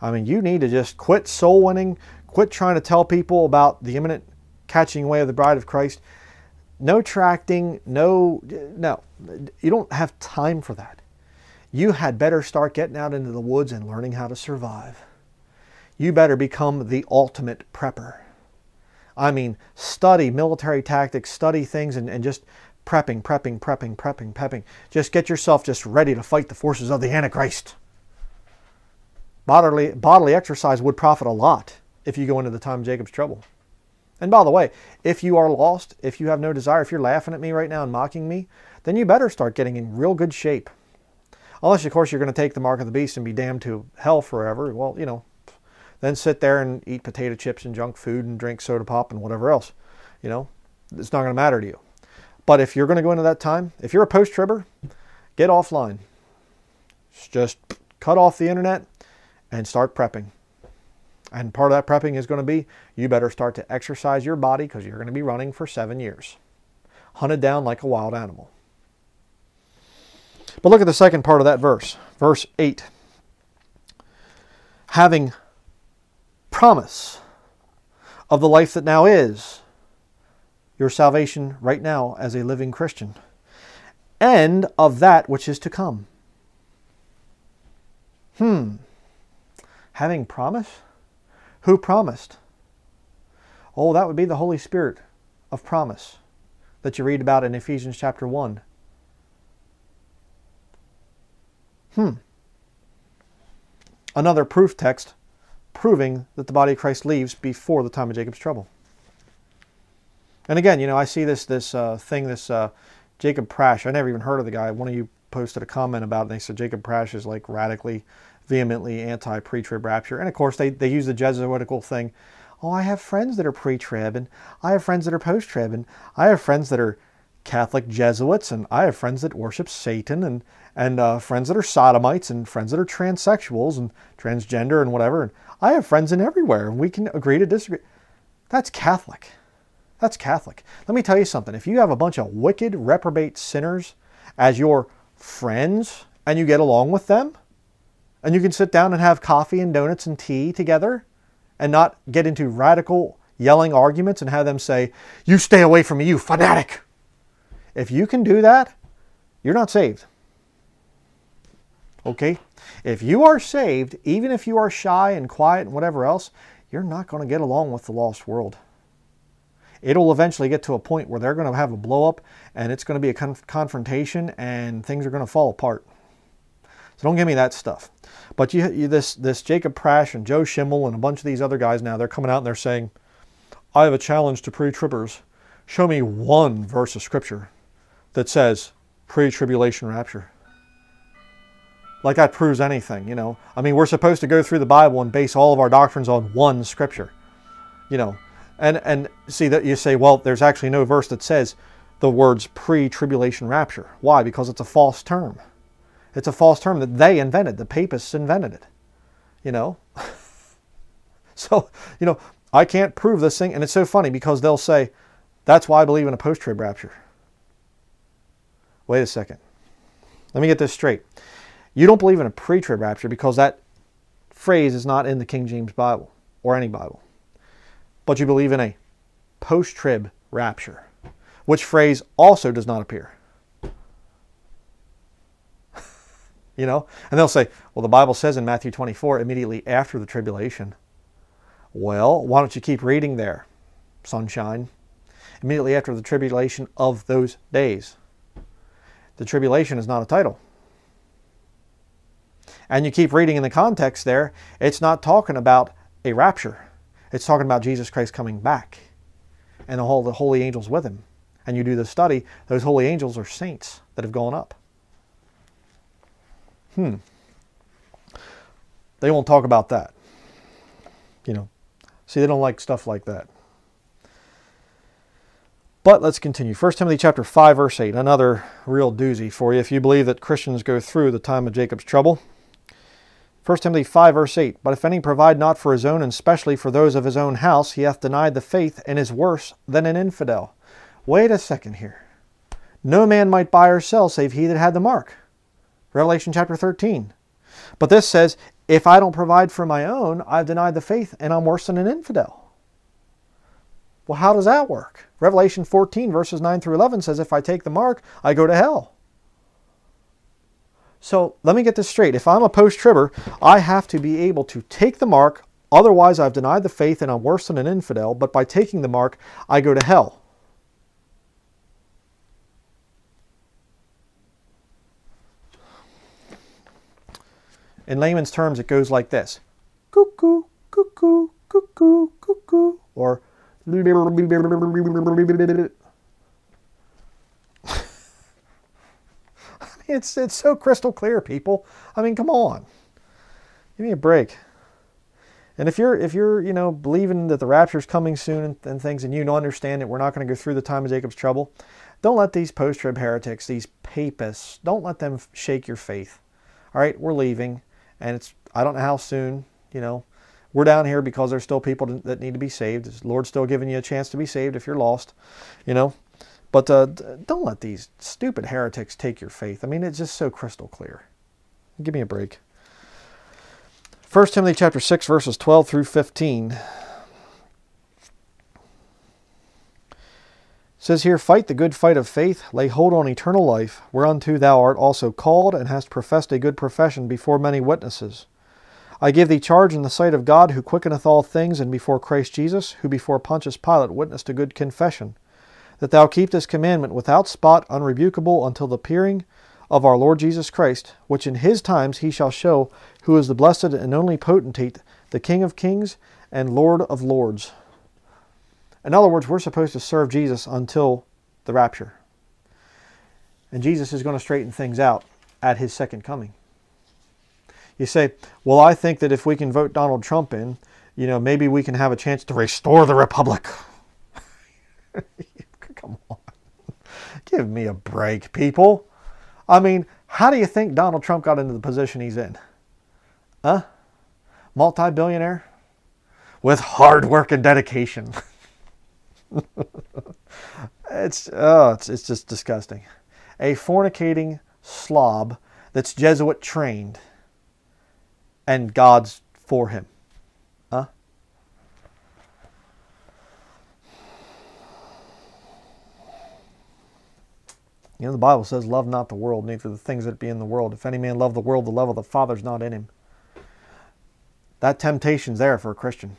I mean, you need to just quit soul winning, quit trying to tell people about the imminent catching away of the bride of Christ. No tracting, no, no, you don't have time for that. You had better start getting out into the woods and learning how to survive. You better become the ultimate prepper. I mean, study military tactics, study things, and, and just prepping, prepping, prepping, prepping, prepping. Just get yourself just ready to fight the forces of the Antichrist. Bodily, bodily exercise would profit a lot if you go into the time of Jacob's trouble. And by the way, if you are lost, if you have no desire, if you're laughing at me right now and mocking me, then you better start getting in real good shape. Unless, of course, you're going to take the mark of the beast and be damned to hell forever. Well, you know, then sit there and eat potato chips and junk food and drink soda pop and whatever else. You know, it's not going to matter to you. But if you're going to go into that time, if you're a post-tribber, get offline. Just cut off the internet and start prepping. And part of that prepping is going to be, you better start to exercise your body, because you're going to be running for seven years. Hunted down like a wild animal. But look at the second part of that verse. Verse eight. Having promise of the life that now is, your salvation right now as a living Christian, and of that which is to come. Hmm. Having promise? Who promised? Oh, that would be the Holy Spirit of promise that you read about in Ephesians chapter one. Hmm. Another proof text proving that the body of Christ leaves before the time of Jacob's trouble. And again, you know, I see this this uh, thing, this uh, Jacob Prash. I never even heard of the guy. One of you posted a comment about it, and they said Jacob Prash is like radically, vehemently anti-pre-trib rapture. And of course, they, they use the Jesuitical thing. Oh, I have friends that are pre-trib, and I have friends that are post-trib, and I have friends that are Catholic Jesuits, and I have friends that worship Satan, and, and uh, friends that are sodomites, and friends that are transsexuals, and transgender, and whatever. And I have friends in everywhere, and we can agree to disagree. That's Catholic. That's Catholic. Let me tell you something. If you have a bunch of wicked, reprobate sinners as your friends and you get along with them and you can sit down and have coffee and donuts and tea together and not get into radical yelling arguments and have them say, you stay away from me, you fanatic. If you can do that, you're not saved. Okay? If you are saved, even if you are shy and quiet and whatever else, you're not going to get along with the lost world. It'll eventually get to a point where they're going to have a blow up and it's going to be a conf confrontation and things are going to fall apart. So don't give me that stuff. But you, you, this, this Jacob Prash and Joe Schimmel and a bunch of these other guys now, they're coming out and they're saying, I have a challenge to pre-tribbers. Show me one verse of scripture that says pre-tribulation rapture. Like that proves anything, you know. I mean, we're supposed to go through the Bible and base all of our doctrines on one scripture, you know. And, and see that you say, well, there's actually no verse that says the words pre-tribulation rapture. Why? Because it's a false term. It's a false term that they invented. The papists invented it, you know. So, you know, I can't prove this thing. And it's so funny because they'll say, that's why I believe in a post-trib rapture. Wait a second. Let me get this straight. You don't believe in a pre-trib rapture because that phrase is not in the King James Bible or any Bible. But you believe in a post-trib rapture, which phrase also does not appear. You know? And they'll say, well, the Bible says in Matthew twenty-four, immediately after the tribulation. Well, why don't you keep reading there, sunshine? Immediately after the tribulation of those days. The tribulation is not a title. And you keep reading in the context there, it's not talking about a rapture. It's talking about Jesus Christ coming back and all the holy angels with him. And you do the study, those holy angels are saints that have gone up. Hmm. They won't talk about that. You know, see, they don't like stuff like that. But let's continue. First Timothy chapter five, verse eight, another real doozy for you if you believe that Christians go through the time of Jacob's trouble. First Timothy five, verse eight, but if any provide not for his own, and especially for those of his own house, he hath denied the faith, and is worse than an infidel. Wait a second here. No man might buy or sell, save he that had the mark. Revelation chapter thirteen. But this says, if I don't provide for my own, I've denied the faith, and I'm worse than an infidel. Well, how does that work? Revelation fourteen, verses nine through eleven says, if I take the mark, I go to hell. So let me get this straight. If I'm a post-tribber, I have to be able to take the mark. Otherwise, I've denied the faith and I'm worse than an infidel. But by taking the mark, I go to hell. In layman's terms, it goes like this. Cuckoo, cuckoo, cuckoo, cuckoo. Or... It's, it's so crystal clear, people. I mean, come on. Give me a break. And if you're, if you're, you know, believing that the rapture's coming soon and, and things, and you don't understand that we're not going to go through the time of Jacob's trouble, don't let these post-trib heretics, these papists, don't let them shake your faith. All right, we're leaving, and it's, I don't know how soon, you know. We're down here because there's still people that need to be saved. The Lord's still giving you a chance to be saved if you're lost, you know. But uh, don't let these stupid heretics take your faith. I mean, it's just so crystal clear. Give me a break. First Timothy chapter six, verses twelve through fifteen. It says here, "Fight the good fight of faith, lay hold on eternal life, whereunto thou art also called, and hast professed a good profession before many witnesses. I give thee charge in the sight of God, who quickeneth all things, and before Christ Jesus, who before Pontius Pilate witnessed a good confession, that thou keep this commandment without spot, unrebukable, until the appearing of our Lord Jesus Christ, which in his times he shall show, who is the blessed and only potentate, the King of kings and Lord of lords." In other words, we're supposed to serve Jesus until the rapture. And Jesus is going to straighten things out at his second coming. You say, well, I think that if we can vote Donald Trump in, you know, maybe we can have a chance to restore the republic. Come on. Give me a break, people. I mean, how do you think Donald Trump got into the position he's in? Huh? Multi-billionaire? With hard work and dedication. it's, oh, it's, it's just disgusting. A fornicating slob that's Jesuit trained. And God's for him. Huh? You know, the Bible says, "Love not the world, neither the things that be in the world. If any man love the world, the love of the Father's not in him." That temptation's there for a Christian.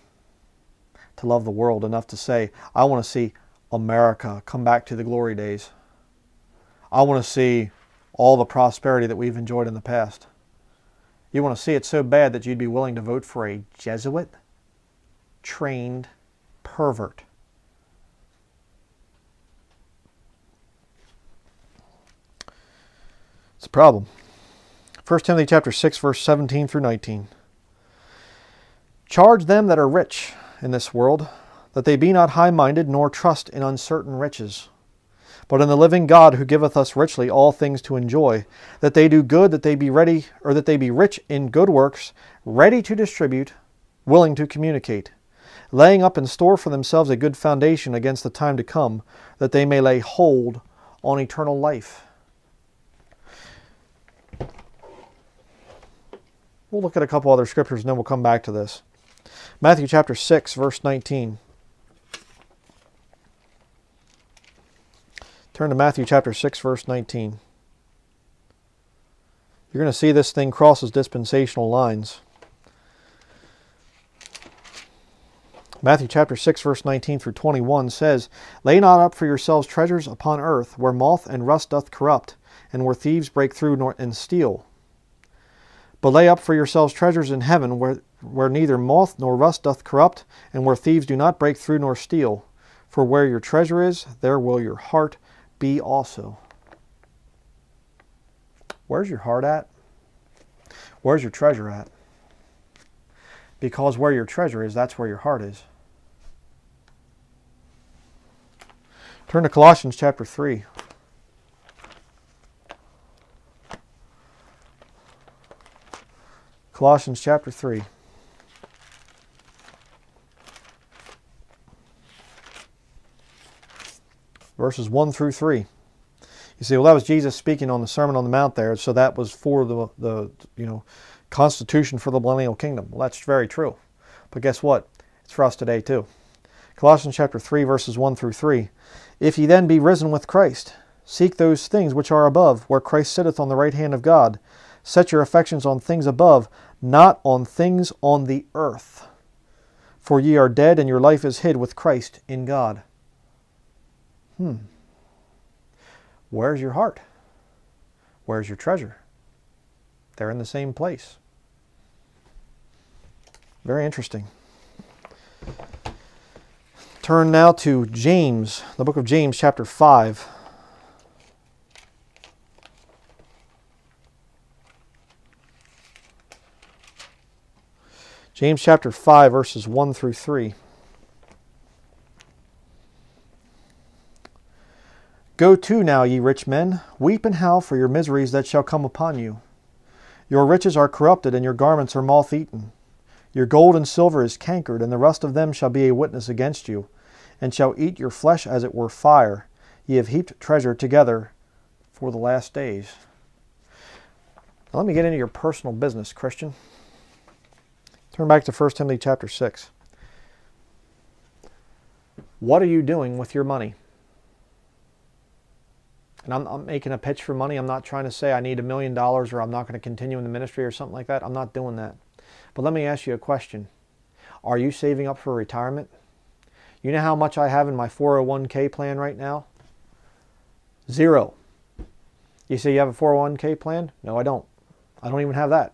To love the world enough to say, I want to see America come back to the glory days. I want to see all the prosperity that we've enjoyed in the past. You want to see it so bad that you'd be willing to vote for a Jesuit trained pervert. It's a problem. First Timothy chapter six, verse seventeen through nineteen. "Charge them that are rich in this world, that they be not high-minded, nor trust in uncertain riches, but in the living God, who giveth us richly all things to enjoy, that they do good, that they be ready, or that they be rich in good works, ready to distribute, willing to communicate, laying up in store for themselves a good foundation against the time to come, that they may lay hold on eternal life." We'll look at a couple other scriptures and then we'll come back to this. Matthew chapter six, verse nineteen. Turn to Matthew chapter six, verse nineteen. You're going to see this thing crosses dispensational lines. Matthew chapter six, verse nineteen through twenty-one says, "Lay not up for yourselves treasures upon earth, where moth and rust doth corrupt, and where thieves break through and steal. But lay up for yourselves treasures in heaven, where, where neither moth nor rust doth corrupt, and where thieves do not break through nor steal. For where your treasure is, there will your heart be. Be also." Where's your heart at? Where's your treasure at? Because where your treasure is, that's where your heart is. Turn to Colossians chapter three. Colossians chapter three. Verses one through three. You see, well, that was Jesus speaking on the Sermon on the Mount there, so that was for the, the you know, constitution for the millennial kingdom. Well, that's very true. But guess what? It's for us today too. Colossians chapter three, verses one through three. "If ye then be risen with Christ, seek those things which are above, where Christ sitteth on the right hand of God. Set your affections on things above, not on things on the earth. For ye are dead, and your life is hid with Christ in God." Hmm. Where's your heart? Where's your treasure? They're in the same place. Very interesting. Turn now to James, the book of James, chapter five. James chapter five, verses one through three. Go to now, ye rich men, weep and howl for your miseries that shall come upon you. Your riches are corrupted, and your garments are moth-eaten. Your gold and silver is cankered, and the rust of them shall be a witness against you, and shall eat your flesh as it were fire. Ye have heaped treasure together for the last days. Now let me get into your personal business, Christian. Turn back to First Timothy chapter six. What are you doing with your money? And I'm not making a pitch for money. I'm not trying to say I need a million dollars or I'm not going to continue in the ministry or something like that. I'm not doing that. But let me ask you a question. Are you saving up for retirement? You know how much I have in my four oh one K plan right now? Zero. You say you have a four oh one K plan? No, I don't. I don't even have that.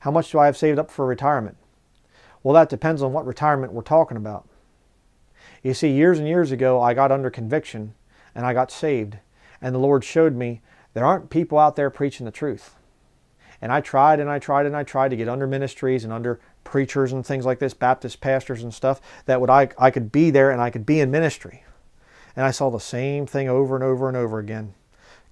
How much do I have saved up for retirement? Well, that depends on what retirement we're talking about. You see, years and years ago, I got under conviction and I got saved. And the Lord showed me there aren't people out there preaching the truth. And I tried and I tried and I tried to get under ministries and under preachers and things like this, Baptist pastors and stuff, that would I, I could be there and I could be in ministry. And I saw the same thing over and over and over again.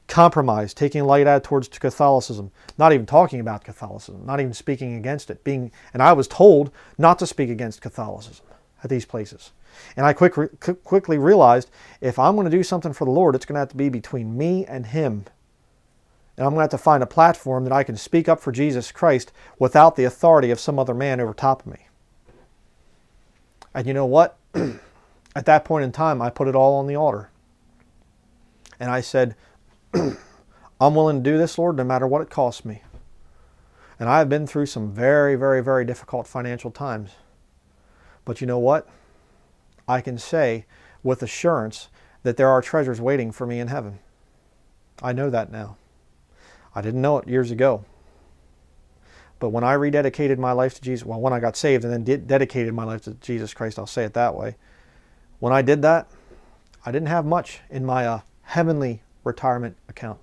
Compromise, taking a light out towards Catholicism, not even talking about Catholicism, not even speaking against it. Being, and I was told not to speak against Catholicism at these places. And I quick, quickly realized if I'm going to do something for the Lord, it's going to have to be between me and Him. And I'm going to have to find a platform that I can speak up for Jesus Christ without the authority of some other man over top of me. And you know what? At that point in time, I put it all on the altar. And I said, I'm willing to do this, Lord, no matter what it costs me. And I've been through some very, very, very difficult financial times. But you know what? I can say with assurance that there are treasures waiting for me in heaven. I know that now. I didn't know it years ago. But when I rededicated my life to Jesus, well, when I got saved and then did dedicated my life to Jesus Christ, I'll say it that way. When I did that, I didn't have much in my uh, heavenly retirement account.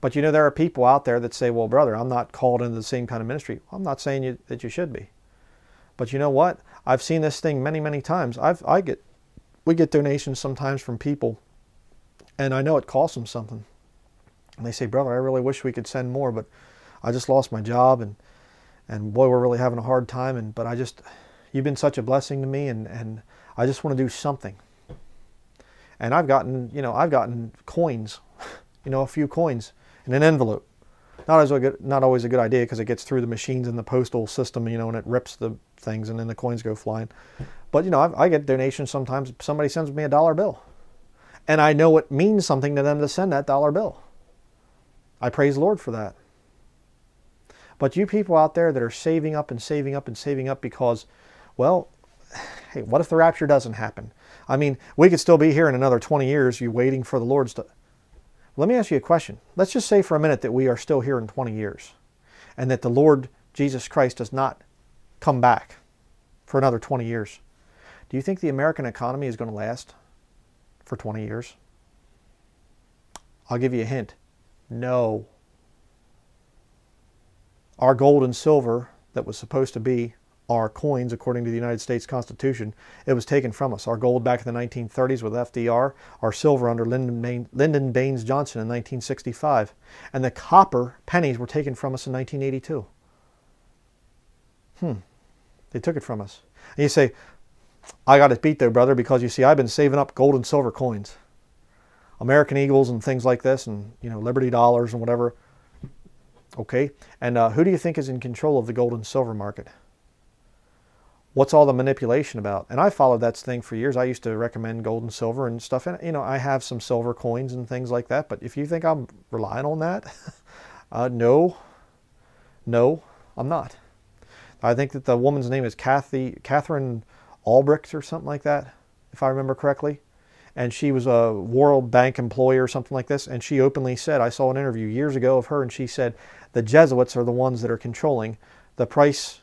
But you know, there are people out there that say, well, brother, I'm not called into the same kind of ministry. I'm not saying you, that you should be. But you know what? I've seen this thing many, many times. I've, I get, we get donations sometimes from people, and I know it costs them something. And they say, brother, I really wish we could send more, but I just lost my job, and, and boy, we're really having a hard time. And But I just, you've been such a blessing to me, and, and I just want to do something. And I've gotten, you know, I've gotten coins, you know, a few coins in an envelope. Not, as a good, not always a good idea because it gets through the machines and the postal system, you know, and it rips the things and then the coins go flying. But, you know, I, I get donations sometimes. Somebody sends me a dollar bill. And I know it means something to them to send that dollar bill. I praise the Lord for that. But you people out there that are saving up and saving up and saving up because, well, hey, what if the rapture doesn't happen? I mean, we could still be here in another twenty years, you waiting for the Lord's to... Let me ask you a question. Let's just say for a minute that we are still here in twenty years and that the Lord Jesus Christ does not come back for another twenty years. Do you think the American economy is going to last for twenty years? I'll give you a hint. No. Our gold and silver that was supposed to be our coins, according to the United States Constitution, it was taken from us. Our gold back in the nineteen thirties with F D R, our silver under Lyndon, Lyndon Baines Johnson in nineteen sixty-five, and the copper pennies were taken from us in nineteen eighty-two. Hmm. They took it from us. And you say, I got it beat though, brother, because you see, I've been saving up gold and silver coins. American Eagles and things like this, and you know, Liberty Dollars and whatever. Okay. And uh, who do you think is in control of the gold and silver market? What's all the manipulation about? And I followed that thing for years. I used to recommend gold and silver and stuff. And, you know, I have some silver coins and things like that. But if you think I'm relying on that, uh, no, no, I'm not. I think that the woman's name is Kathy, Catherine Albrecht or something like that, if I remember correctly. And she was a World Bank employee or something like this. And she openly said, I saw an interview years ago of her, and she said, the Jesuits are the ones that are controlling the price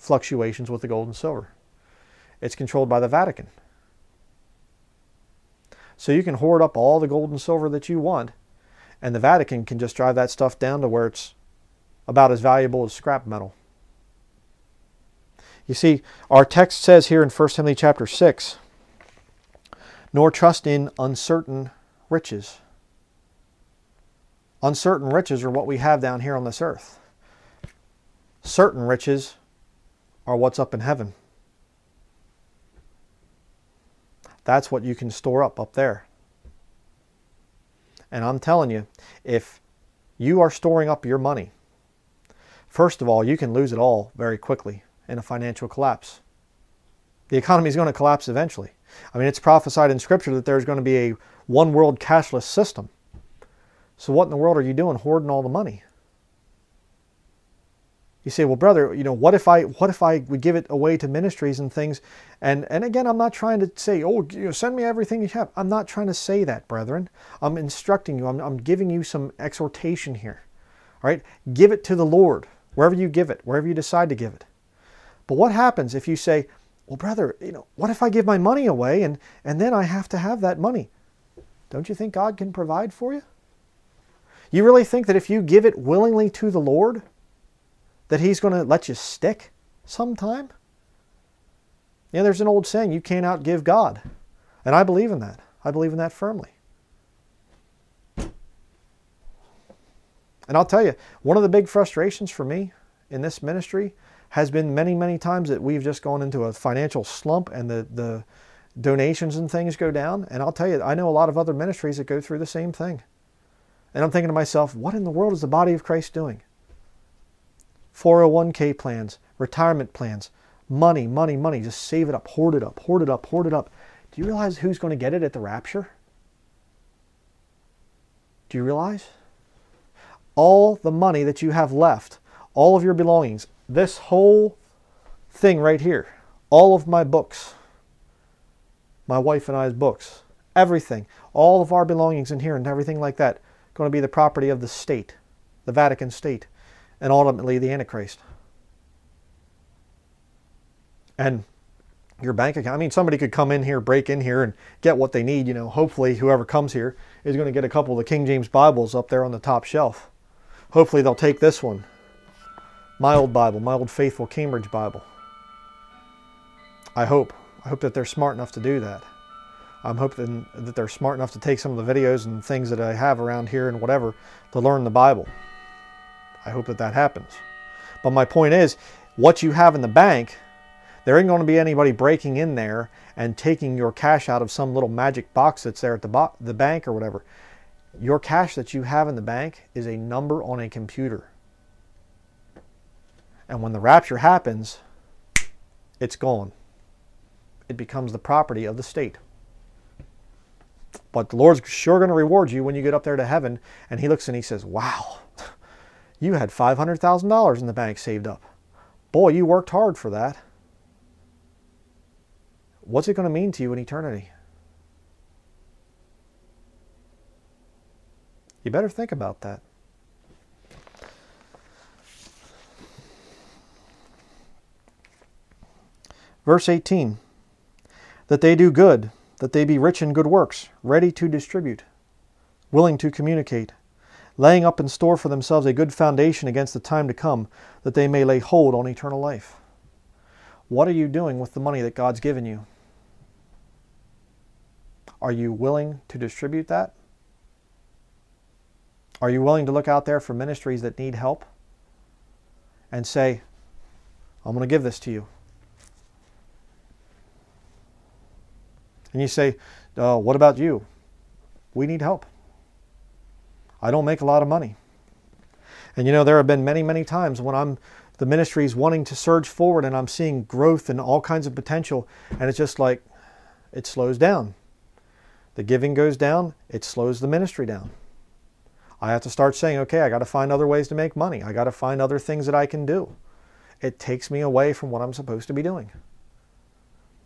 fluctuations with the gold and silver. It's controlled by the Vatican. So you can hoard up all the gold and silver that you want, and the Vatican can just drive that stuff down to where it's about as valuable as scrap metal. You see, our text says here in First Timothy chapter six, nor trust in uncertain riches. Uncertain riches are what we have down here on this earth. Certain riches are what's up in heaven. That's what you can store up up there. And I'm telling you, if you are storing up your money, first of all, you can lose it all very quickly in a financial collapse. The economy is going to collapse eventually. I mean, it's prophesied in Scripture that there's going to be a one-world cashless system. So what in the world are you doing hoarding all the money? You say, well, brother, you know, what if I, what if I would give it away to ministries and things? And, and again, I'm not trying to say, oh, you know, send me everything you have. I'm not trying to say that, brethren. I'm instructing you. I'm, I'm giving you some exhortation here. All right? Give it to the Lord, wherever you give it, wherever you decide to give it. But what happens if you say, well, brother, you know, what if I give my money away and, and then I have to have that money? Don't you think God can provide for you? You really think that if you give it willingly to the Lord, that He's going to let you stick sometime? You know, there's an old saying, you can't outgive God. And I believe in that. I believe in that firmly. And I'll tell you, one of the big frustrations for me in this ministry has been many, many times that we've just gone into a financial slump and the, the donations and things go down. And I'll tell you, I know a lot of other ministries that go through the same thing. And I'm thinking to myself, what in the world is the body of Christ doing? four oh one K plans, retirement plans, money, money, money. Just save it up, hoard it up, hoard it up, hoard it up. Do you realize who's going to get it at the rapture? Do you realize? All the money that you have left, all of your belongings, this whole thing right here, all of my books, my wife and I's books, everything, all of our belongings in here and everything like that, going to be the property of the state, the Vatican state, and ultimately the Antichrist. And your bank account, I mean, somebody could come in here, break in here, and get what they need. You know, hopefully whoever comes here is going to get a couple of the King James Bibles up there on the top shelf. Hopefully they'll take this one. My old Bible, my old faithful Cambridge Bible. I hope. I hope that they're smart enough to do that. I'm hoping that they're smart enough to take some of the videos and things that I have around here and whatever to learn the Bible. I hope that that happens. But my point is, what you have in the bank, there ain't going to be anybody breaking in there and taking your cash out of some little magic box that's there at the, bo the bank or whatever. Your cash that you have in the bank is a number on a computer. And when the rapture happens, it's gone. It becomes the property of the state. But the Lord's sure going to reward you when you get up there to heaven. And He looks and He says, wow, you had five hundred thousand dollars in the bank saved up. Boy, you worked hard for that. What's it going to mean to you in eternity? You better think about that. Verse eighteen, that they do good, that they be rich in good works, ready to distribute, willing to communicate, laying up in store for themselves a good foundation against the time to come, that they may lay hold on eternal life. What are you doing with the money that God's given you? Are you willing to distribute that? Are you willing to look out there for ministries that need help and say, I'm going to give this to you? And you say, uh, what about you? We need help. I don't make a lot of money. And you know, there have been many, many times when I'm, the ministry is wanting to surge forward and I'm seeing growth and all kinds of potential. And it's just like, it slows down. The giving goes down. It slows the ministry down. I have to start saying, okay, I got to find other ways to make money. I got to find other things that I can do. It takes me away from what I'm supposed to be doing.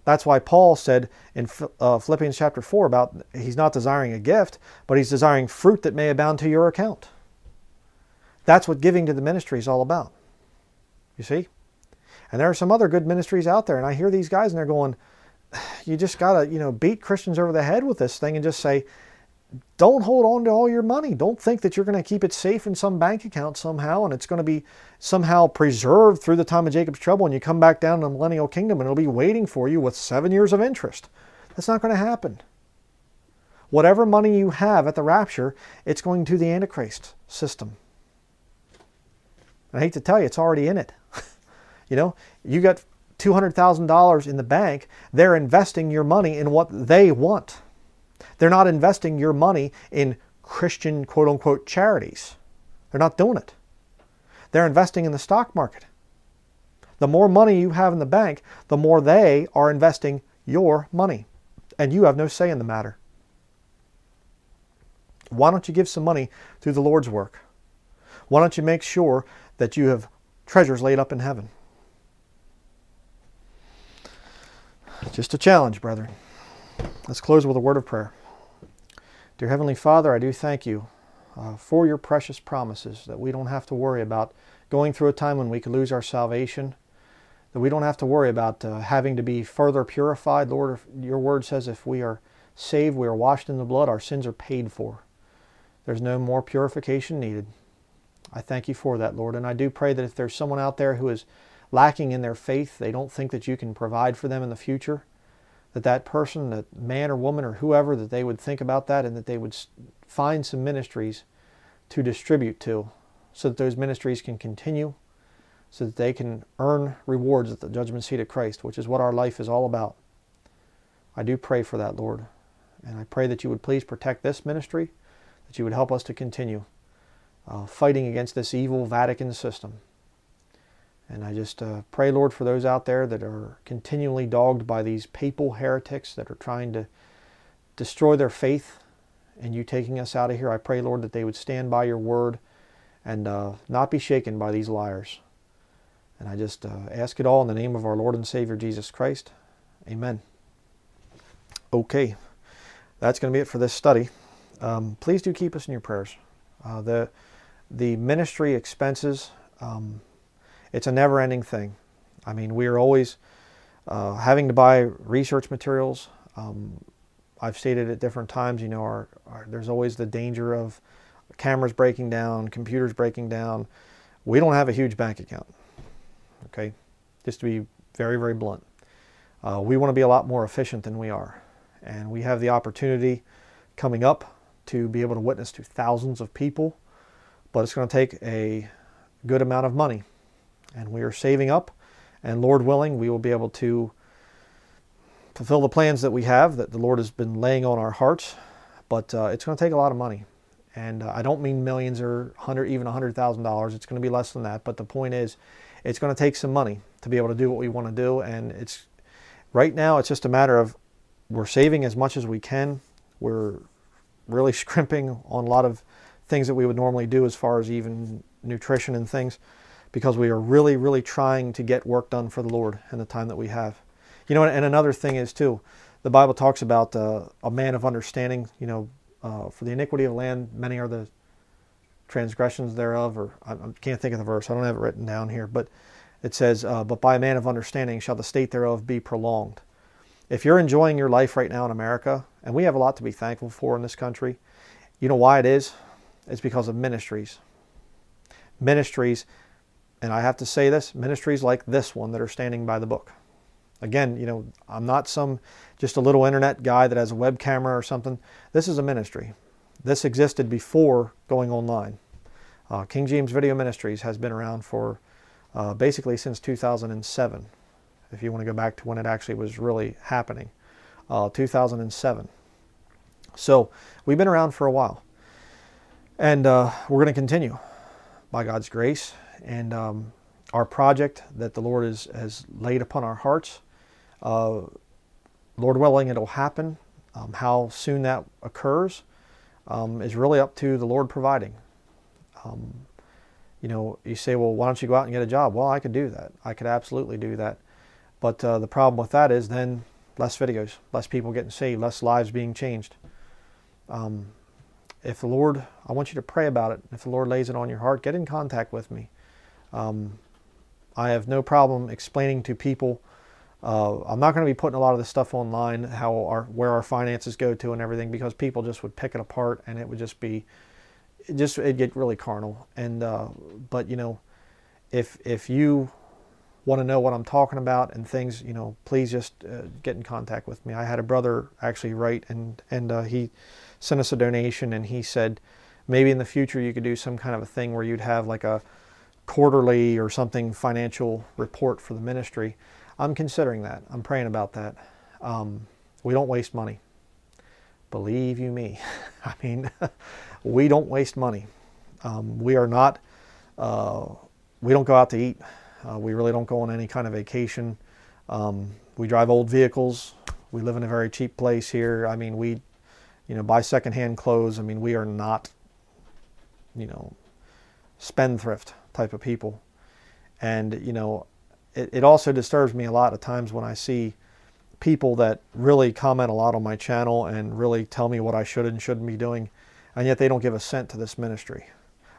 That's why Paul said in uh, Philippians chapter four about he's not desiring a gift, but he's desiring fruit that may abound to your account. That's what giving to the ministry is all about. You see? And there are some other good ministries out there, and I hear these guys and they're going, you just got to, you know, beat Christians over the head with this thing and just say, Don't hold on to all your money. Don't think that you're going to keep it safe in some bank account somehow and it's going to be somehow preserved through the time of Jacob's trouble and you come back down to the millennial kingdom and it'll be waiting for you with seven years of interest. That's not going to happen. Whatever money you have at the rapture, it's going to the Antichrist system. I hate to tell you, it's already in it. You know, you got two hundred thousand dollars in the bank. They're investing your money in what they want. They're not investing your money in Christian, quote unquote, charities. They're not doing it. They're investing in the stock market. The more money you have in the bank, the more they are investing your money. And you have no say in the matter. Why don't you give some money to the Lord's work? Why don't you make sure that you have treasures laid up in heaven? Just a challenge, brethren. Let's close with a word of prayer. Dear Heavenly Father, I do thank you uh, for your precious promises that we don't have to worry about going through a time when we could lose our salvation, that we don't have to worry about uh, having to be further purified. Lord, your word says if we are saved, we are washed in the blood, our sins are paid for. There's no more purification needed. I thank you for that, Lord, and I do pray that if there's someone out there who is lacking in their faith, they don't think that you can provide for them in the future, that that person, that man or woman or whoever, that they would think about that and that they would find some ministries to distribute to so that those ministries can continue, so that they can earn rewards at the judgment seat of Christ, which is what our life is all about. I do pray for that, Lord, and I pray that you would please protect this ministry, that you would help us to continue uh, fighting against this evil Vatican system. And I just uh, pray, Lord, for those out there that are continually dogged by these papal heretics that are trying to destroy their faith and you taking us out of here. I pray, Lord, that they would stand by your word and uh, not be shaken by these liars. And I just uh, ask it all in the name of our Lord and Savior, Jesus Christ. Amen. Okay, that's going to be it for this study. Um, please do keep us in your prayers. Uh, the, the ministry expenses... Um, It's a never-ending thing. I mean, we are always uh, having to buy research materials. Um, I've stated at different times, you know, our, our, there's always the danger of cameras breaking down, computers breaking down. We don't have a huge bank account, okay? Just to be very, very blunt. Uh, we want to be a lot more efficient than we are. And we have the opportunity coming up to be able to witness to thousands of people, but it's going to take a good amount of money. And we are saving up, and Lord willing, we will be able to fulfill the plans that we have, that the Lord has been laying on our hearts. But uh, it's going to take a lot of money. And uh, I don't mean millions or hundred, even one hundred thousand dollars. It's going to be less than that. But the point is, it's going to take some money to be able to do what we want to do. And it's right now, it's just a matter of we're saving as much as we can. We're really scrimping on a lot of things that we would normally do as far as even nutrition and things, because we are really, really trying to get work done for the Lord in the time that we have. You know, and another thing is too, the Bible talks about uh, a man of understanding, you know, uh, for the iniquity of land, many are the transgressions thereof, or I, I can't think of the verse, I don't have it written down here, but it says, uh, but by a man of understanding shall the state thereof be prolonged. If you're enjoying your life right now in America, and we have a lot to be thankful for in this country, you know why it is? It's because of ministries. Ministries. And I have to say this, ministries like this one that are standing by the book. Again, you know, I'm not some just a little internet guy that has a web camera or something. This is a ministry. This existed before going online. Uh, King James Video Ministries has been around for uh, basically since two thousand seven. If you want to go back to when it actually was really happening, uh, two thousand seven. So we've been around for a while. And uh, we're going to continue by God's grace. And um, our project that the Lord is, has laid upon our hearts, uh, Lord willing, it'll happen. Um, how soon that occurs um, is really up to the Lord providing. Um, you know, you say, well, why don't you go out and get a job? Well, I could do that. I could absolutely do that. But uh, the problem with that is then less videos, less people getting saved, less lives being changed. Um, if the Lord, I want you to pray about it. If the Lord lays it on your heart, get in contact with me. Um, I have no problem explaining to people Uh, I'm not going to be putting a lot of this stuff online, how our, where our finances go to and everything, because people just would pick it apart and it would just be, it just, it'd get really carnal. And, uh, but you know, if, if you want to know what I'm talking about and things, you know, please just uh, get in contact with me. I had a brother actually write and, and, uh, he sent us a donation, and he said, maybe in the future you could do some kind of a thing where you'd have like a quarterly or something financial report for the ministry. I'm considering that. I'm praying about that. Um, we don't waste money. Believe you me. I mean, we don't waste money. Um, we are not, uh, we don't go out to eat. Uh, we really don't go on any kind of vacation. Um, we drive old vehicles. We live in a very cheap place here. I mean, we, you know, buy secondhand clothes. I mean, we are not, you know, spendthrift type of people. And, you know, it, it also disturbs me a lot of times when I see people that really comment a lot on my channel and really tell me what I should and shouldn't be doing, and yet they don't give a cent to this ministry.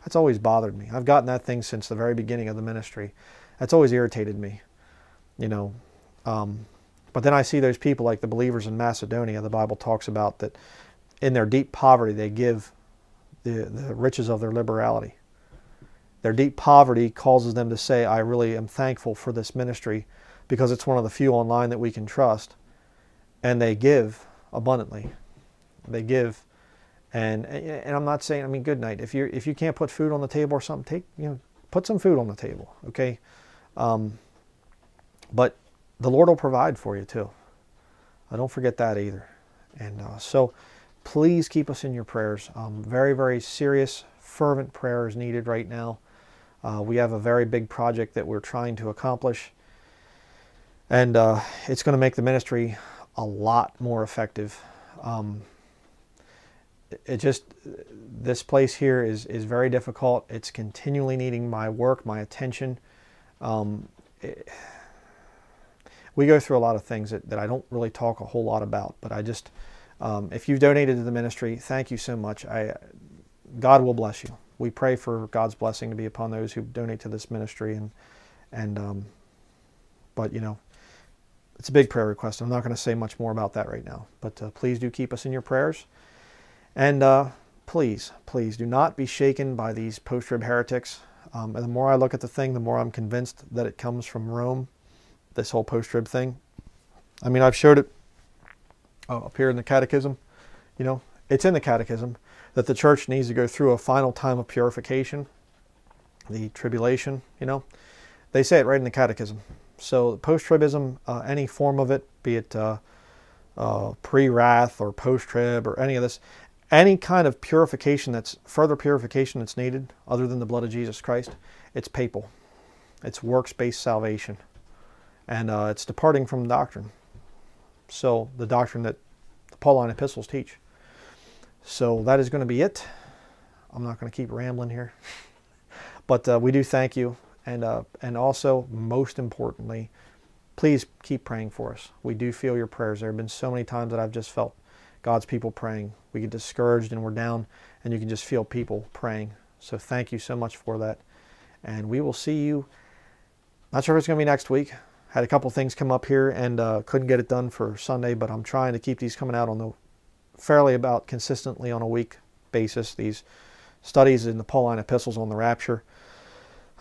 That's always bothered me. I've gotten that thing since the very beginning of the ministry. That's always irritated me, you know. Um, but then I see those people like the believers in Macedonia. The Bible talks about that in their deep poverty they give the, the riches of their liberality. Their deep poverty causes them to say, I really am thankful for this ministry because it's one of the few online that we can trust. And they give abundantly. They give. And, and I'm not saying, I mean, good night. If you if you can't put food on the table or something, take, you know, put some food on the table, okay? Um, but the Lord will provide for you too. I don't forget that either. And uh, so please keep us in your prayers. Um, very, very serious, fervent prayer is needed right now. Uh, we have a very big project that we're trying to accomplish, and uh, it's going to make the ministry a lot more effective. Um, it just, this place here is, is very difficult. It's continually needing my work, my attention. Um, it, we go through a lot of things that, that I don't really talk a whole lot about, but I just, um, if you've donated to the ministry, thank you so much. I, God will bless you. We pray for God's blessing to be upon those who donate to this ministry. And, and um, but, you know, it's a big prayer request. I'm not going to say much more about that right now. But uh, please do keep us in your prayers. And uh, please, please do not be shaken by these post-trib heretics. Um, and the more I look at the thing, the more I'm convinced that it comes from Rome, this whole post-trib thing. I mean, I've showed it oh, up here in the catechism. You know, it's in the catechism that the church needs to go through a final time of purification, the tribulation, you know. They say it right in the catechism. So post-tribism, uh, any form of it, be it uh, uh, pre-wrath or post-trib or any of this, any kind of purification that's, further purification that's needed other than the blood of Jesus Christ, it's papal. It's works-based salvation. And uh, it's departing from doctrine. So the doctrine that the Pauline epistles teach. So that is going to be it. I'm not going to keep rambling here. But uh, we do thank you. And, uh, and also, most importantly, please keep praying for us. We do feel your prayers. There have been so many times that I've just felt God's people praying. We get discouraged and we're down, and you can just feel people praying. So thank you so much for that. And we will see you. Not sure if it's going to be next week. Had a couple things come up here and uh, couldn't get it done for Sunday, but I'm trying to keep these coming out on the fairly about consistently on a week basis, these studies in the Pauline epistles on the rapture.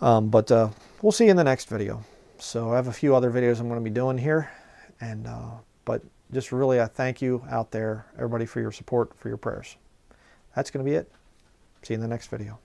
Um, but uh, we'll see you in the next video. So I have a few other videos I'm going to be doing here. and uh, But just really, I thank you out there, everybody, for your support, for your prayers. That's going to be it. See you in the next video.